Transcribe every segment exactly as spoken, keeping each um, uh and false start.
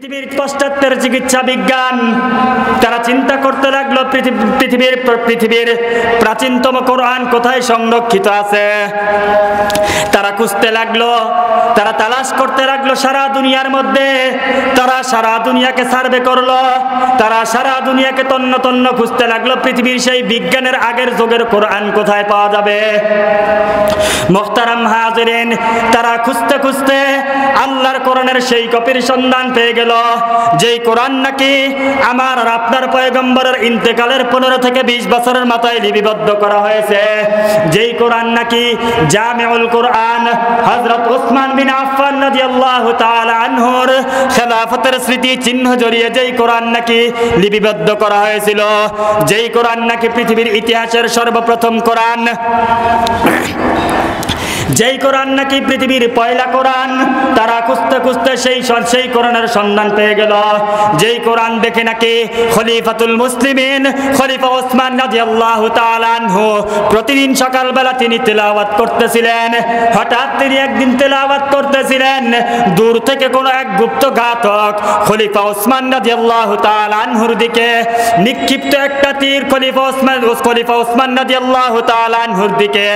পৃথিবীর পশ্চাতের চিকিৎসা বিজ্ঞান তারা চিন্তা করতে লাগলো পৃথিবীর পৃথিবীর প্রাচীনতম কোরআন কোথায় সংরক্ষিত আছে। তারা খুঁজতে লাগলো, তারা তালাশ করতে লাগলো সারা দুনিয়ার মধ্যে। তারা সারা দুনিয়াকে সার্ভে করলো, তারা সারা দুনিয়াকে তন্ন তন্ন খুঁজতে লাগলো পৃথিবীর সেই বিজ্ঞানের আগের যুগের কোরআন কোথায় পাওয়া যাবে। মোহতারাম হাজিরিন, তারা খুঁজতে খুঁজতে আল্লাহর কোরআনের সেই কপির সন্ধান পেয়ে গেল, যেই কোরআন নাকি আমার আর আপনার পয়গম্বরের ইন্তেকালের পনেরো থেকে বিশ বছরের মাথায় লিপিবদ্ধ করা হয়েছে, যেই কোরআন নাকি জামিউল কোরআন হযরত ওসমান বিন আফফান রাদিয়াল্লাহু তাআলা আনহুর খেলাফতের স্মৃতি চিহ্ন জড়িয়ে যেই কোরআন নাকি লিপিবদ্ধ করা হয়েছিল, যেই কোরআন নাকি পৃথিবীর ইতিহাসের সর্বপ্রথম কোরআন, যেই কোরআন নাকি পৃথিবীর পয়লা কোরআন। তারা খুঁজতে খুঁজতে সেই সেই কোরআনের সন্ধান পেয়ে গেল, যেই কোরআন দেখে নাকি খলিফাতুল মুসলিমিন খলিফা ওসমান রাদিয়াল্লাহু তাআলা আনহু প্রতিদিন সকালবেলা তিনি তেলাওয়াত করতেছিলেন। হঠাৎ তিনি একদিন তেলাওয়াত করতেছিলেন, দূর থেকে কোনো এক গুপ্ত ঘাতক খলিফা ওসমান রাদিয়াল্লাহু তাআলা আনহুর দিকে নিক্ষিপ্ত একটা তীর খলিফা ওসমান খলিফা ওসমান রাদিয়াল্লাহু তাআলা আনহুর দিকে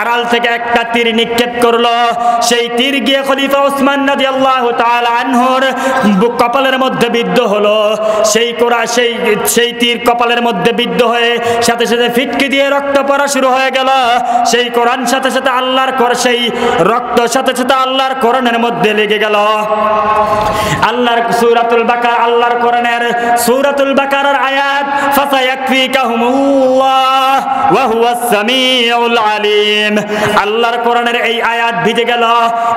আড়াল থেকে একটা তীর নিক্ষেপ করলো। সেই তীর গিয়ে খলিফা ওসমান রাদিয়াল্লাহু তাআলা আনহুর কপালের মধ্যে বিদ্ধ হলো। সেই কোরা সেই সেই তীর কপালের মধ্যে বিদ্ধ হয়ে সাথে সাথে ফিটকি দিয়ে রক্ত পড়া শুরু হয়ে গেল। সেই কোরআন সাথে সাথে আল্লাহর কর সেই রক্ত সাথে সাথে আল্লাহর কোরআনের মধ্যে লেগে গেল। আল্লাহর সূরাতুল বাকারা আল্লাহর কোরআনের সূরাতুল বাকারার আয়াত ফাসায়াকফিকাহুমুল্লাহ ওয়া হুয়াস সামিউল আলিম, আল্লাহর কোরআনের এই আয়াত ভিজে গেল।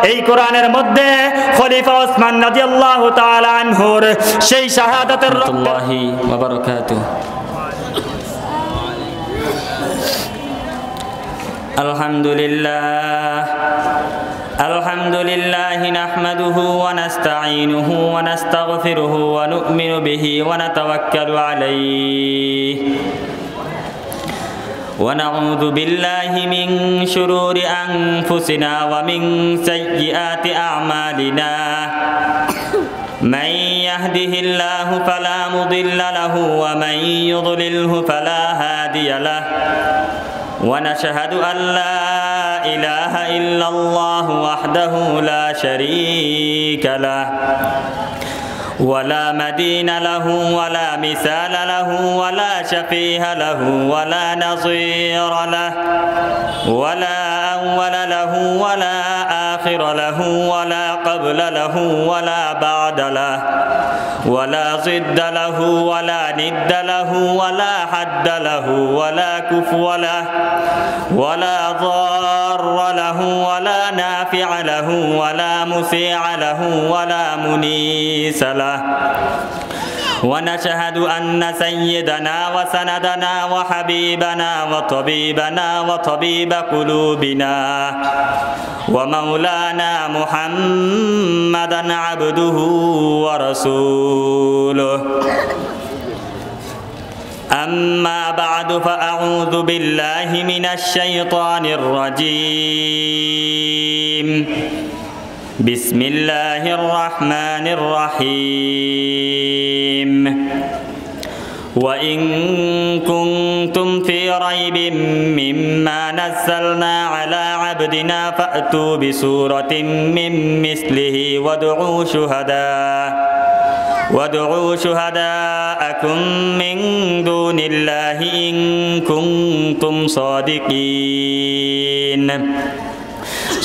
এই কোরআনের মধ্যে খলিফা ওসমান রাদিয়াল্লাহু তাআলা আনহুর সেই শাহাদাতের রাহমাতুল্লাহি ওয়া বারাকাতুহু। আলহামদুলিল্লাহ আলহামদুলিল্লাহি নাহমাদুহু ওয়া নাস্তাঈনুহু ওয়া নাস্তাগফিরুহু ওয়া নু'মিনু বিহি ওয়া নাতাওয়াক্কালু আলাইহি وَنَعُوذُ بِاللَّهِ مِنْ شُرُورِ أَنْفُسِنَا وَمِنْ سَيِّئَاتِ أَعْمَالِنَا مَنْ يَهْدِهِ اللَّهُ فَلَا مُضِلَّ لَهُ وَمَنْ يُضْلِلْهُ فَلَا هَادِيَ لَهُ وَنَشْهَدُ أَنْ لَا إِلَهَ إِلَّا اللَّهُ وَحْدَهُ لَا شَرِيكَ لَهُ ولا مدين له ولا مثال له ولا شفيع له ولا نظير له ولا أول له ولا آخر له ولا قبل له ولا بعد له ولا ضد له ولا ند له ولا حد له ولا كفو له ولا ضار له ولا نافع له ولا مسيع له ولا منيس له ونشهد أن سيدنا وسندنا وحبيبنا وطبيبنا وطبيب قلوبنا ومولانا محمدا عبده ورسوله أما بعد فأعوذ بالله من الشيطان الرجيم بسم الله الرحمن الرحيم وإن كنتم في ريب مما نزلنا على عبدنا فأتوا بسورة من مثله وادعوا شهداء وادعوا شهداءكم من دون الله إن كنتم صادقين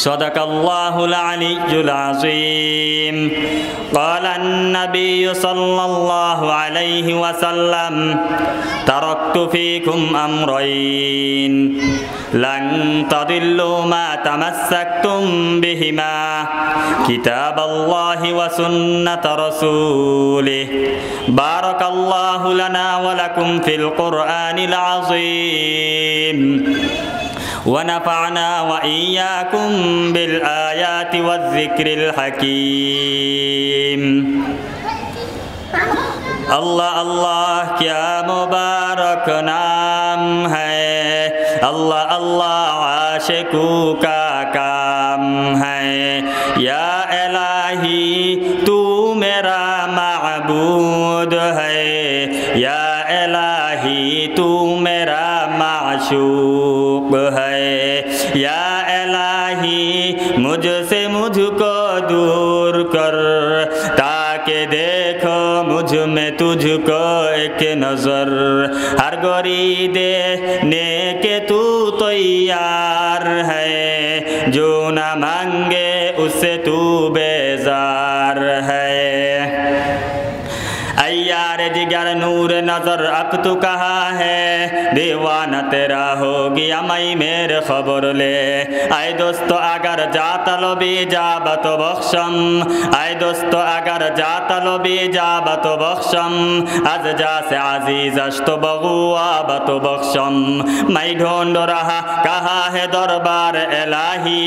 صدق الله العلي العظيم. قال النبي صلى الله عليه وسلم تركت فيكم أمرين لن تضلوا ما تمسكتم بهما كتاب الله وسنة رسوله. بارك الله لنا ولكم في القرآن العظيم ونفعنا وإياكم بالآيات والذكر الحكيم. الله الله क्या मुबारक नाम है, الله الله आशिकों का काम है, या इलाही तू मेरा मअबूद है, या इलाही तू मेरा माशूक है, या इलाही मुझसे मुझको दूर कर, ताकि देखो मुझ में तुझको एक नज़र। हर गोरी देने के तू तैयार है, जो न मांगे उससे तू बेजार है। अय्यार जिगर नूर नजर अब तू कहाँ है, दीवाना तेरा हो गया मैं मेरे खबर ले। आए दोस्तों अगर जाता लो भी जाब तो बख्शम, आए दोस्तों अगर जाता लो भी जाब तो बख्शम, आज जा से आजीज अश तो बगुआ बत बख्शम। मैं ढूंढ रहा कहाँ है दरबार इलाही,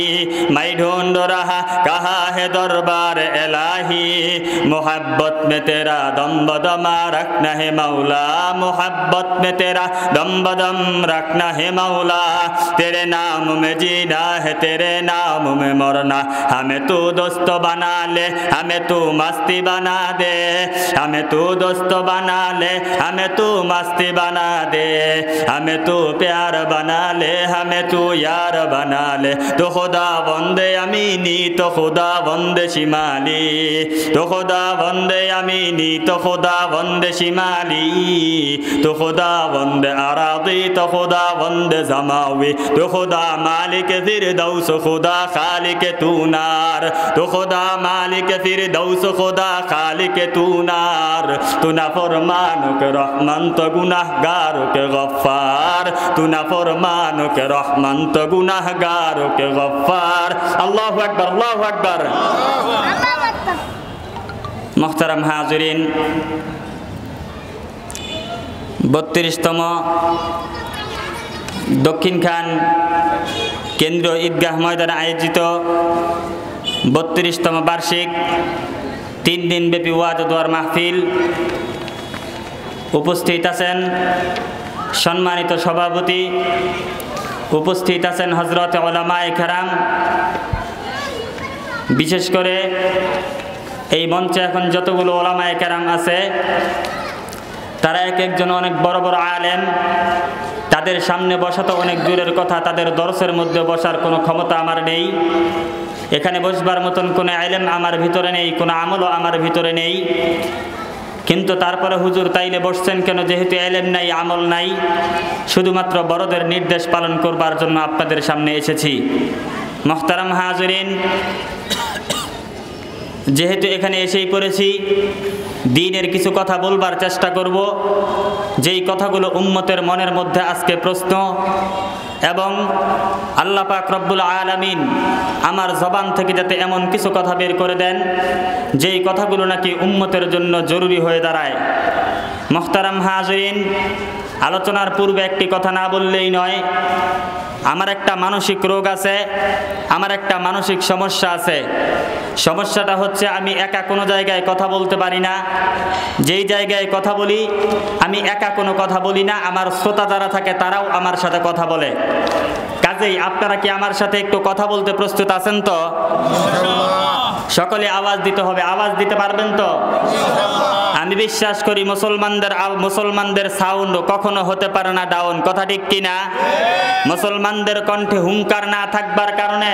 मैं ढूंढ रहा कहाँ है दरबार इलाही, मोहब्बत में तेरा दम बदम रखना है मौला, मोहब्बत में तेरा दम बदम रखना है मौला। तेरे नाम में जीना है तेरे नाम में मरना, हमें तू दोस्त बना ले, हमें तू मस्ती बना दे, हमें तू दोस्त बना ले, हमें तू मस्ती बना दे, हमें तू प्यार बना ले, हमें तू यार बना ले। तो खुदा बंदे अमीनी, तो खुदा बंदे शिमाली, तो खुदा बंदे अमीनी, तो खुदा वंद शिमाली, तो खुदा वंद अरादी, तो खुदा वंद जमावी, तो खुदा मालिक फिरदौस, खुदा खालिक तू नार, तो खुदा मालिक फिरदौस, खुदा खालिक तू नार। तू ना फरमान के रहमान तो गुनाहगार के गफ्फार, तू ना फरमान के रहमान तो गुनाहगार के गफ्फार। अल्लाहु अकबर, अल्लाहु अकबर, अल्लाहु अकबर। मुहतरम हाज़रीन, बत्तीसतम दक्षिण खान केंद्रीय ईदगाह मैदान आयोजित बत्तीसतम वार्षिक तीन दिन व्यापी वाज ও দোয়ার মাহফিল उपस्थित आছেন सम्मानित सभापति, उपस्थित आছেন हजरत उलामाए केराम। विशेष कर এই মঞ্চে এখন যতগুলো ওলামায়ে কেরাম আছে তারা এক একজন অনেক বড় বড় আলেম, তাদের সামনে বসা তো অনেক দূরের কথা, তাদের দরসের মধ্যে বসার কোনো ক্ষমতা আমার নেই, এখানে বসবার মতন কোনো আলেম আমার ভিতরে নেই, কোনো আমলও আমার ভিতরে নেই। কিন্তু তারপরে হুজুর তাইলে বসছেন কেন? যেহেতু আলেম নাই, আমল নাই, শুধুমাত্র বড়দের নির্দেশ পালন করবার জন্য আপনাদের সামনে এসেছি। মোহতারাম হাজরিন, যেহেতু এখানে এসেই পড়েছি দ্বীনের কিছু কথা বলবার চেষ্টা করব, যেই কথাগুলো উম্মতের মনের মধ্যে আজকে প্রশ্ন এবং আল্লাহ পাক রব্বুল আলামিন আমার জবান থেকে যাতে এমন কিছু কথা বের করে দেন যেই কথাগুলো নাকি উম্মতের জন্য জরুরি হয়ে দাঁড়ায়। মোহতারাম হাজরিন, আলোচনার পূর্বে একটি কথা না বললেই নয়। আমার একটা মানসিক রোগ আছে, আমার একটা মানসিক সমস্যা আছে। সমস্যাটা হচ্ছে আমি একা কোনো জায়গায় কথা বলতে পারি না, যেই জায়গায় কথা বলি আমি একা কোনো কথা বলি না, আমার শ্রোতা যারা থাকে তারাও আমার সাথে কথা বলে। কাজেই আপনারা কি আমার সাথে একটু কথা বলতে প্রস্তুত আছেন তো? সকলে আওয়াজ দিতে হবে, আওয়াজ দিতে পারবেন তো? আমি বিশ্বাস করি মুসলমানদের মুসলমানদের সাউন্ড কখনো হতে পারে না ডাউন, কথা ঠিক কিনা? মুসলমানদের কণ্ঠে হুঙ্কার না থাকবার কারণে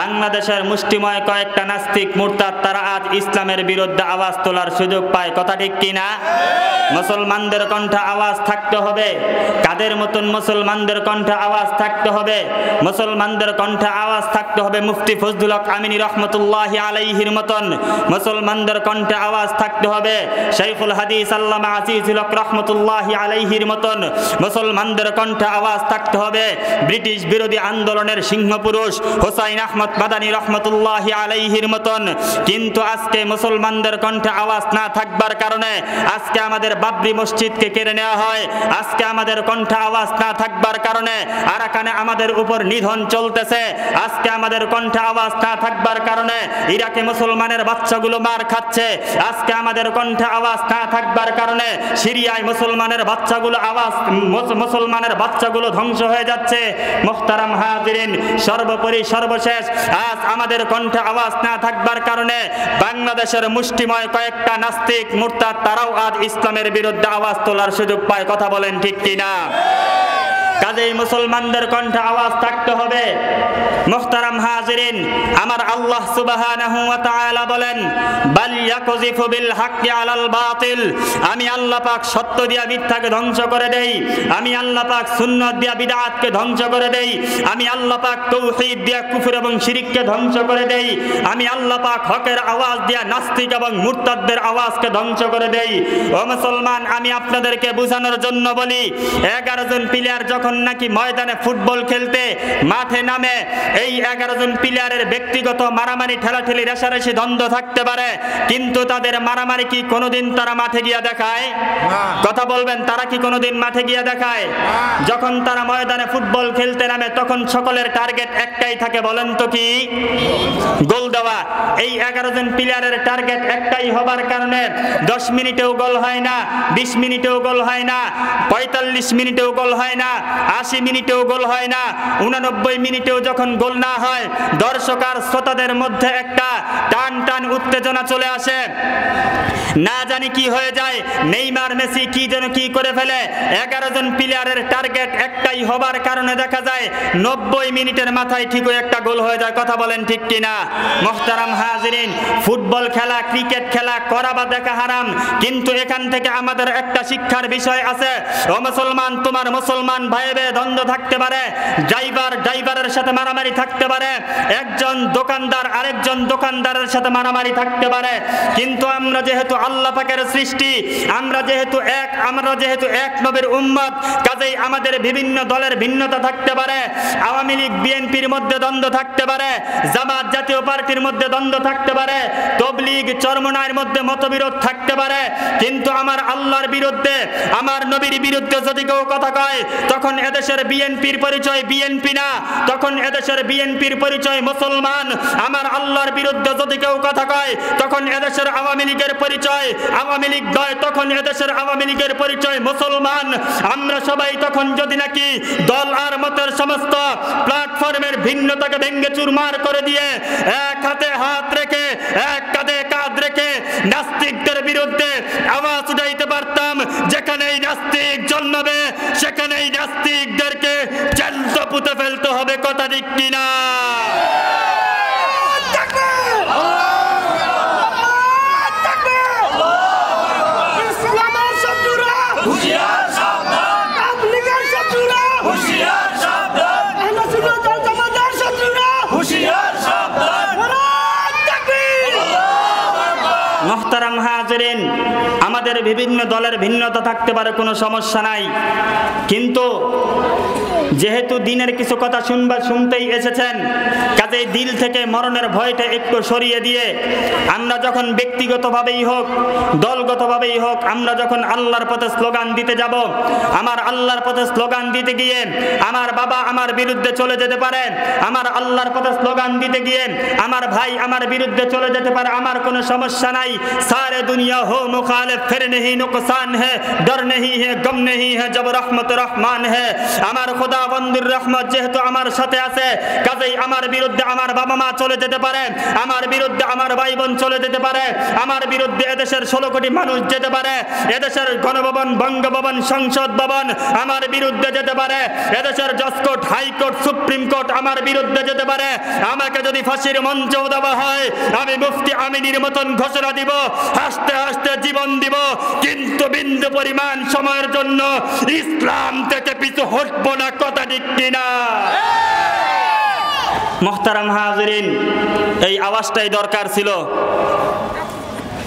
বাংলাদেশের মুষ্টিময় কয়েকটা নাস্তিক মুরতাদ তারা আজ ইসলামের বিরুদ্ধে আওয়াজ তোলার সুযোগ পায়, কথা ঠিক কিনা? মুসলমানদের কণ্ঠে আওয়াজ থাকতে হবে, কাদের মতন মুসলমানদের কণ্ঠে আওয়াজ থাকতে হবে? মুসলমানদের কণ্ঠে আওয়াজ থাকতে হবে মুফতি ফজলুল হক আমিনী রহমতুল্লাহি আলাইহির মতন, মুসলমানদের কণ্ঠে আওয়াজ থাকতে হবে শাইখুল হাদিস আল্লামা আজিজুল হক রহমতুল্লাহি আলাইহির মতন, মুসলমানদের কণ্ঠে আওয়াজ থাকতে হবে ব্রিটিশ বিরোধী আন্দোলনের সিংহপুরুষ হোসাইন আহমদ মাদানী রহমতুল্লাহি আলাইহির মতন। কিন্তু আজকে মুসলমানদের কণ্ঠে আওয়াজ না থাকবার কারণে আজকে আমাদের বাবরি মসজিদকে কেড়ে নেওয়া হয়, আজকে আমাদের কণ্ঠে আওয়াজ না থাকবার কারণে আরাকানে আমাদের উপর নিধন চলতেছে, আজকে আমাদের কণ্ঠে আওয়াজ না থাকবার কারণে ইরাকে মুসলমানের বাচ্চাগুলো মার খাচ্ছে, আজকে আমাদের কণ্ঠে आवाज ना থাকবার কারণে সিরিয়ায় মুসলমানের বাচ্চাগুলো আওয়াজ মুসলমানের বাচ্চাগুলো ধ্বংস হয়ে যাচ্ছে। মুহতারাম হাজিরিন, সর্বোপরি সর্বশেষ আজ আমাদের কণ্ঠে আওয়াজ না থাকবার কারণে বাংলাদেশের মুষ্টিময় কয়েকটা নাস্তিক মুরতাদ তারাও আজ ইসলামের বিরুদ্ধে আওয়াজ তোলার সুযোগ পায়। কথা বলেন ঠিক কিনা? কাজেই মুসলমানদের কণ্ঠে আওয়াজ থাকতে হবে। মুহতারাম হাজিরিন, আমার আল্লাহ সুবহানাহু ওয়া তাআলা বলেন, বাল ইয়াকযিফু বিল হাক্কি আলাল বাতিল, আমি আল্লাহ পাক সত্য দিয়া মিথ্যাকে ধ্বংস করে দেই, আমি আল্লাহ পাক সুন্নাত দিয়া বিদআতকে ধ্বংস করে দেই, আমি আল্লাহ পাক তাওহীদ দিয়া কুফর এবং শিরককে ধ্বংস করে দেই, আমি আল্লাহ পাক হকের আওয়াজ দিয়া নাস্তিক এবং মুরতাদদের আওয়াজকে ধ্বংস করে দেই। ও মুসলমান, আমি আপনাদেরকে বোঝানোর জন্য বলি, এগারো জন প্লেয়ার যখন নাকি ময়দানে ফুটবল খেলতে মাঠে নামে, এই এগারো জন প্লেয়ারের ব্যক্তিগত মারামারি ঠেলাঠেলি রেশারেশি দ্বন্দ্ব থাকতে পারে, কিন্তু তাদের মারামারি কি কোনোদিন তারা মাঠে গিয়া দেখায়? কথা বলবেন, তারা কি কোনোদিন মাঠে গিয়া দেখায়? যখন তারা ময়দানে ফুটবল খেলতে নামে তখন সকলের টার্গেট একটাই থাকে, বলেন তো কি? গোল দেওয়া। এই এগারো জন প্লেয়ারের টার্গেট একটাই হবার কারণে দশ মিনিটেও গোল হয় না, বিশ মিনিটেও গোল হয় না, পঁয়তাল্লিশ মিনিটেও গোল হয় না, আশি মিনিটেও গোল হয় না, উনানব্বই মিনিটেও যখন গোল না হয় দর্শক আর শ্রোতাদের মধ্যে একটা টান টান উত্তেজনা চলে আসে, না জানি কি হয়ে যায়, নেইমার মেসি কি যেন কি করে ফেলে। এগারো জন প্লেয়ারের টার্গেট একটাই হবার কারণে দেখা যায় নব্বই মিনিটের মাথায় ঠিক একটা গোল হয়ে যায়। কথা বলেন ঠিক কিনা? মুহতারাম হাজিরিন, ফুটবল খেলা ক্রিকেট খেলা করা বা দেখা হারাম, কিন্তু এখান থেকে আমাদের একটা শিক্ষার বিষয় আছে। ও মুসলমান, তোমার মুসলমান ভাইবে দ্বন্দ্ব থাকতে পারে, ড্রাইভার ড্রাইভারের সাথে মারামারি থাকতে পারে, একজন দোকানদার আরেকজন দোকানদারের সাথে মারামারি থাকতে পারে, কিন্তু আমরা যেহেতু আল্লাহ পাকের সৃষ্টি, আমরা যেহেতু এক, আমরা যেহেতু এক নবীর উম্মত, কাজেই আমাদের বিভিন্ন দলের ভিন্নতা থাকতে পারে। আওয়ামী লীগ বিএনপির মধ্যে দ্বন্দ্ব থাকতে পারে, জামাত জাতীয় পার্টির মধ্যে দ্বন্দ্ব থাকতে পারে, তবলীগ চরমনায়ের মধ্যে মতবিরোধ থাকতে পারে, কিন্তু আমার আল্লাহর বিরুদ্ধে আমার নবীর বিরুদ্ধে যদি কেউ কথা কয় তখন এদেশের বিএনপির পরিচয় বিএনপি না, তখন এদেশের বিএনপির পরিচয় মুসলমান। আমার আল্লাহর বিরুদ্ধে যদি কেউ কথা কয় তখন এদেশের আওয়ামী লীগের পরিচয় আওয়ামী লীগ নয়, তখন এদেশের আওয়ামী লীগের পরিচয় মুসলমান। আমরা সবাই তখন যদি নাকি দল আর মতের সমস্ত প্ল্যাটফর্মের ভিন্নতাকে ভেঙে চুরমার করে দিয়ে এক হাতে হাত রেখে এক কাঁধে কাঁধ রেখে নাস্তিকদের বিরুদ্ধে আওয়াজ উঠাইতে পারতাম, যেখানেই নাস্তিক জন্মাবে সেখানেই নাস্তিকদেরকে জ্যান্ত পুঁতে ফেলতে হবে। কথা ঠিক কিনা? মুহতারাম হাজিরিন, আমাদের বিভিন্ন দলের ভিন্নতা থাকতে পারে, কোনো সমস্যা নাই, কিন্তু যেহেতু দিনের কিছু কথা শুনবা শুনতেই এসেছেন, কাজেই দিল থেকে মরণের ভয়টা একটু সরিয়ে দিয়ে আমরা যখন ব্যক্তিগতভাবেই হোক দলগতভাবেই হোক আমরা যখন আল্লাহর পথে স্লোগান দিতে যাব, আমার আল্লাহর পথে স্লোগান দিতে গিয়ে আমার বাবা আমার বিরুদ্ধে চলে যেতে পারে, আমার আল্লাহর পথে স্লোগান দিতে গিয়ে আমার ভাই আমার বিরুদ্ধে চলে যেতে পারে, আমার কোনো সমস্যা নাই। সারে দুনিয়া হো মুখালেফ ফির নেহি নুকসান হে, ডর নেহি হে, গম নেহি হে, জব রহমত রহমান হে। আমার খোদা বন্ধুর রহমত যেহেতু আমার সাথে আছে, কাজেই আমার বিরুদ্ধে আমার বাবা মা চলে যেতে পারে, আমার বিরুদ্ধে আমার ভাই বোন চলে যেতে পারে, আমার বিরুদ্ধে এদেশের ষোলো কোটি মানুষ যেতে পারে, এদেশের গণভবন বঙ্গভবন সংসদ ভবন আমার বিরুদ্ধে যেতে পারে, এদেশের জজকোর্ট হাইকোর্ট সুপ্রিম কোর্ট আমার বিরুদ্ধে যেতে পারে। আমাকে যদি ফাঁসির মঞ্চও দেওয়া হয় আমি মুফতি আমিনীর মতন ঘোষণা দিব, হাসতে হাসতে জীবন দিব, কিন্তু বিন্দু পরিমাণ সময়ের জন্য ইসলাম থেকে পিছু হটব না। কথা ঠিক কিনা? মুহতারাম হাজিরিন, এই আওয়াজটাই দরকার ছিল।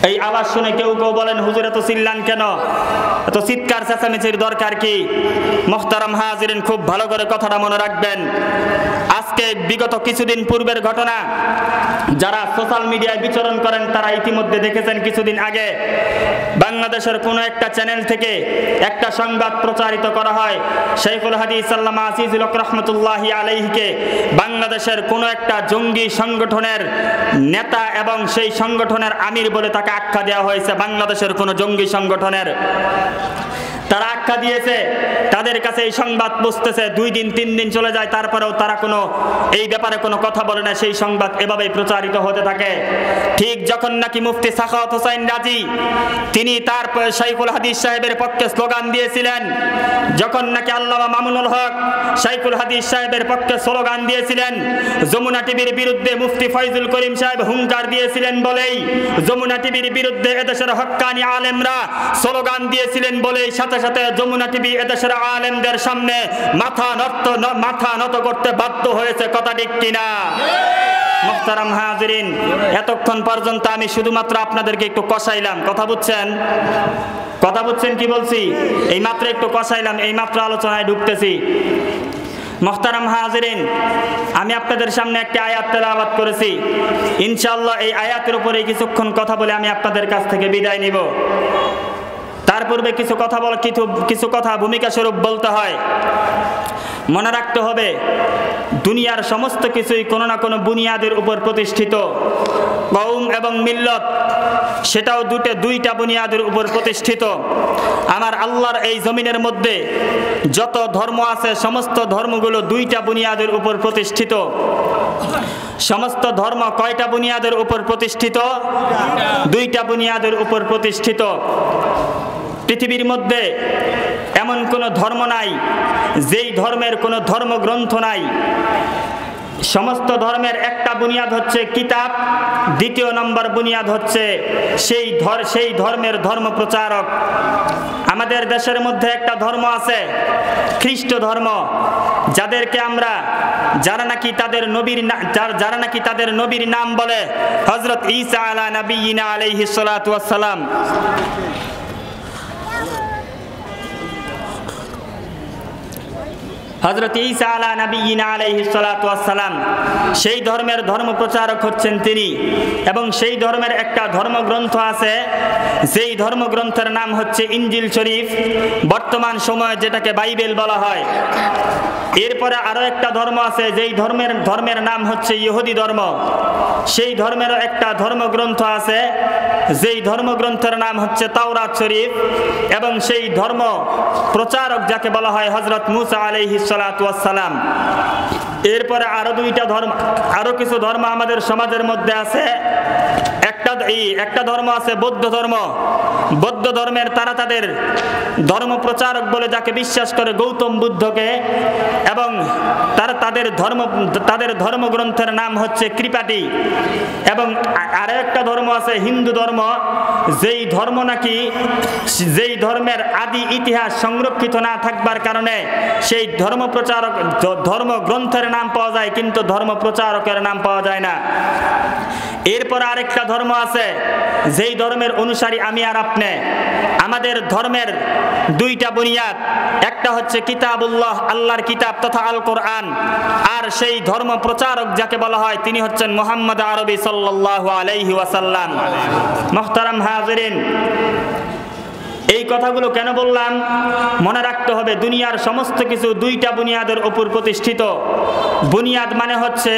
এই আওয়াজ শুনে কেউ কেউ বলেন, হুজুর এত চিল্লান কেন, এত চিৎকার চেঁচামেচির দরকার কি? মুহতারাম হাজিরিন, খুব ভালো করে কথাটা মনে রাখবেন। আজকে বিগত কিছুদিন পূর্বের ঘটনা, যারা সোশ্যাল মিডিয়ায় বিচরণ করেন তারা ইতিমধ্যে দেখেছেন, কিছুদিন আগে বাংলাদেশের কোনো একটা চ্যানেল থেকে একটা সংবাদ প্রচারিত করা হয়, শাইখুল হাদিস আল্লামা আজিজুল হক রহমতুল্লাহি আলাইহিকে বাংলা বাংলাদেশের কোনো একটা জঙ্গি সংগঠনের নেতা এবং সেই সংগঠনের আমির বলে তাকে আখ্যা দেওয়া হয়েছে। বাংলাদেশের কোনো জঙ্গি সংগঠনের তারা আখ্যা দিয়েছে, তাদের কাছে এই সংবাদ পৌঁছতেছে, দুই দিন তিন দিন চলে যায়, তারপরেও তারা কোনো এই ব্যাপারে কোনো কথা বলে না। সেই সংবাদ এভাবেই প্রচারিত হতে থাকে। ঠিক যখন নাকি মুফতি সাখাওয়াত হোসাইন রাজী তিনি তার শাইখুল হাদিস সাহেবের পক্ষে স্লোগান দিয়েছিলেন, যখন নাকি আল্লামা মামুনুল হক শাইখুল হাদিস সাহেবের পক্ষে স্লোগান দিয়েছিলেন, যমুনা টিভির বিরুদ্ধে মুফতি ফয়জুল করিম সাহেব হুঙ্কার দিয়েছিলেন বলেই, যমুনা টিভির বিরুদ্ধে এদেশের হক্কানি আলেমরা স্লোগান দিয়েছিলেন বলেই সাথে যমুনা টিভি এদেশের আলেমদের সামনে মাথা নত মাথা নত করতে বাধ্য হয়েছে। কথা ঠিক কিনা? মুহতারাম হাজিরিন, এতক্ষণ পর্যন্ত আমি শুধুমাত্র আপনাদেরকে একটু কষাইলাম। কথা বুঝছেন? কথা বুঝছেন কি বলছি? এই মাত্র একটু কষাইলাম, এই মাত্র আলোচনায় ঢুকতেছি। মুহতারাম হাজিরিন, আমি আপনাদের সামনে একটা আয়াত তেলাওয়াত করেছি, ইনশাআল্লাহ এই আয়াতের উপরে কিছুক্ষণ কথা বলে আমি আপনাদের কাছ থেকে বিদায় নিব। তার পূর্বে কিছু কথা বল কিছু কিছু কথা ভূমিকা স্বরূপ বলতে হয়। মনে রাখতে হবে, দুনিয়ার সমস্ত কিছুই কোনো না কোনো বুনিয়াদের উপর প্রতিষ্ঠিত। কওম এবং মিল্লত, সেটাও দুটো দুইটা বুনিয়াদের উপর প্রতিষ্ঠিত। আমার আল্লাহর এই জমিনের মধ্যে যত ধর্ম আছে, সমস্ত ধর্মগুলো দুইটা বুনিয়াদের উপর প্রতিষ্ঠিত। সমস্ত ধর্ম কয়টা বুনিয়াদের উপর প্রতিষ্ঠিত? দুইটা বুনিয়াদের উপর প্রতিষ্ঠিত। পৃথিবীর মধ্যে এমন কোনো ধর্ম নাই যেই ধর্মের কোনো ধর্মগ্রন্থ নাই। সমস্ত ধর্মের একটা বুনিয়াদ হচ্ছে কিতাব, দ্বিতীয় নম্বর বুনিয়াদ হচ্ছে সেই ধর সেই ধর্মের ধর্ম প্রচারক। আমাদের দেশের মধ্যে একটা ধর্ম আছে খ্রিস্ট ধর্ম, যাদেরকে আমরা যারা নাকি তাদের নবীর যারা নাকি তাদের নবীর নাম বলে হযরত ঈসা আলা নবিয়িনা আলাইহিস সালাতু ওয়াস সালাম। হযরত ঈসা আলা নবিয়িনা আলাইহিস সালাতু ওয়াস সালাম, সেই ধর্মের ধর্ম প্রচারক হচ্ছেন তিনি। এবং সেই ধর্মের একটা ধর্মগ্রন্থ আছে, যেই ধর্মগ্রন্থের নাম হচ্ছে ইনজিল শরীফ, বর্তমান সময়ে যেটাকে বাইবেল বলা হয়। এরপরে আরো একটা ধর্ম আছে যেই ধর্মের ধর্মের নাম হচ্ছে ইহুদি ধর্ম, সেই ধর্মেরও একটা ধর্মগ্রন্থ আছে যেই ধর্মগ্রন্থের নাম হচ্ছে তাওরাত শরীফ। এবং সেই ধর্ম প্রচারক যাকে বলা হয় হযরত মুসা আলাইহিস সালাতু ওয়াস সালাম। এরপরে আরো দুইটা ধর্ম আরো কিছু ধর্ম আমাদের সমাজের মধ্যে আছে। একটা একটা ধর্ম আছে বৌদ্ধ ধর্ম। বৌদ্ধ ধর্মের তারা তাদের ধর্ম প্রচারক বলে যাকে বিশ্বাস করে গৌতম বুদ্ধকে, এবং তারা তাদের ধর্ম তাদের ধর্মগ্রন্থের নাম হচ্ছে কৃপাটি। এবং আর একটা ধর্ম আছে হিন্দু ধর্ম, যেই ধর্ম নাকি যেই ধর্মের আদি ইতিহাস সংরক্ষিত না থাকবার কারণে সেই ধর্ম প্রচারক ধর্মগ্রন্থের নাম পাওয়া যায় কিন্তু ধর্ম প্রচারকের নাম পাওয়া যায় না। এরপর আরেকটা ধর্ম আছে যেই ধর্মের অনুসারী আমি আর আপনি। আমাদের ধর্মের দুইটা বুনিয়াদ, একটা হচ্ছে কিতাবুল্লাহ, আল্লাহর কিতাব তথা আল কোরআন, আর সেই ধর্ম প্রচারক যাকে বলা হয় তিনি হচ্ছেন মুহাম্মদ আরবি সাল্লাল্লাহু আলাইহি ওয়াসাল্লাম। মুহতারাম হাজিরিন, এই কথাগুলো কেন বললাম? মনে রাখতে হবে দুনিয়ার সমস্ত কিছু দুইটা বুনিয়াদের উপর প্রতিষ্ঠিত। বুনিয়াদ মানে হচ্ছে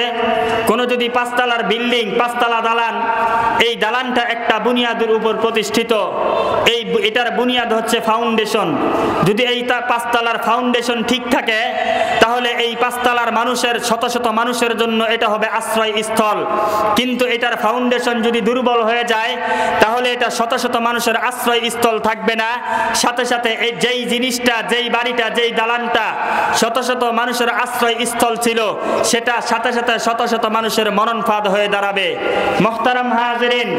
কোনো যদি পাঁচতলার বিল্ডিং, পাঁচতলা দালান, এই দালানটা একটা বুনিয়াদের উপর প্রতিষ্ঠিত। এই এটার বুনিয়াদ হচ্ছে ফাউন্ডেশন। যদি এই পাঁচতলার ফাউন্ডেশন ঠিক থাকে তাহলে এই পাঁচতলার মানুষের শত শত মানুষের জন্য এটা হবে আশ্রয়স্থল। কিন্তু এটার ফাউন্ডেশন যদি দুর্বল হয়ে যায় তাহলে এটা শত শত মানুষের আশ্রয়স্থল থাকবে না। সাথে সাথে এই যেই জিনিসটা, যেই বাড়িটা, যেই দালানটা শত শত মানুষের আশ্রয়স্থল ছিল সেটা সাথে সাথে শত শত মানুষের মরণফাঁদ হয়ে দাঁড়াবে। মুহতারাম হাজিরিন,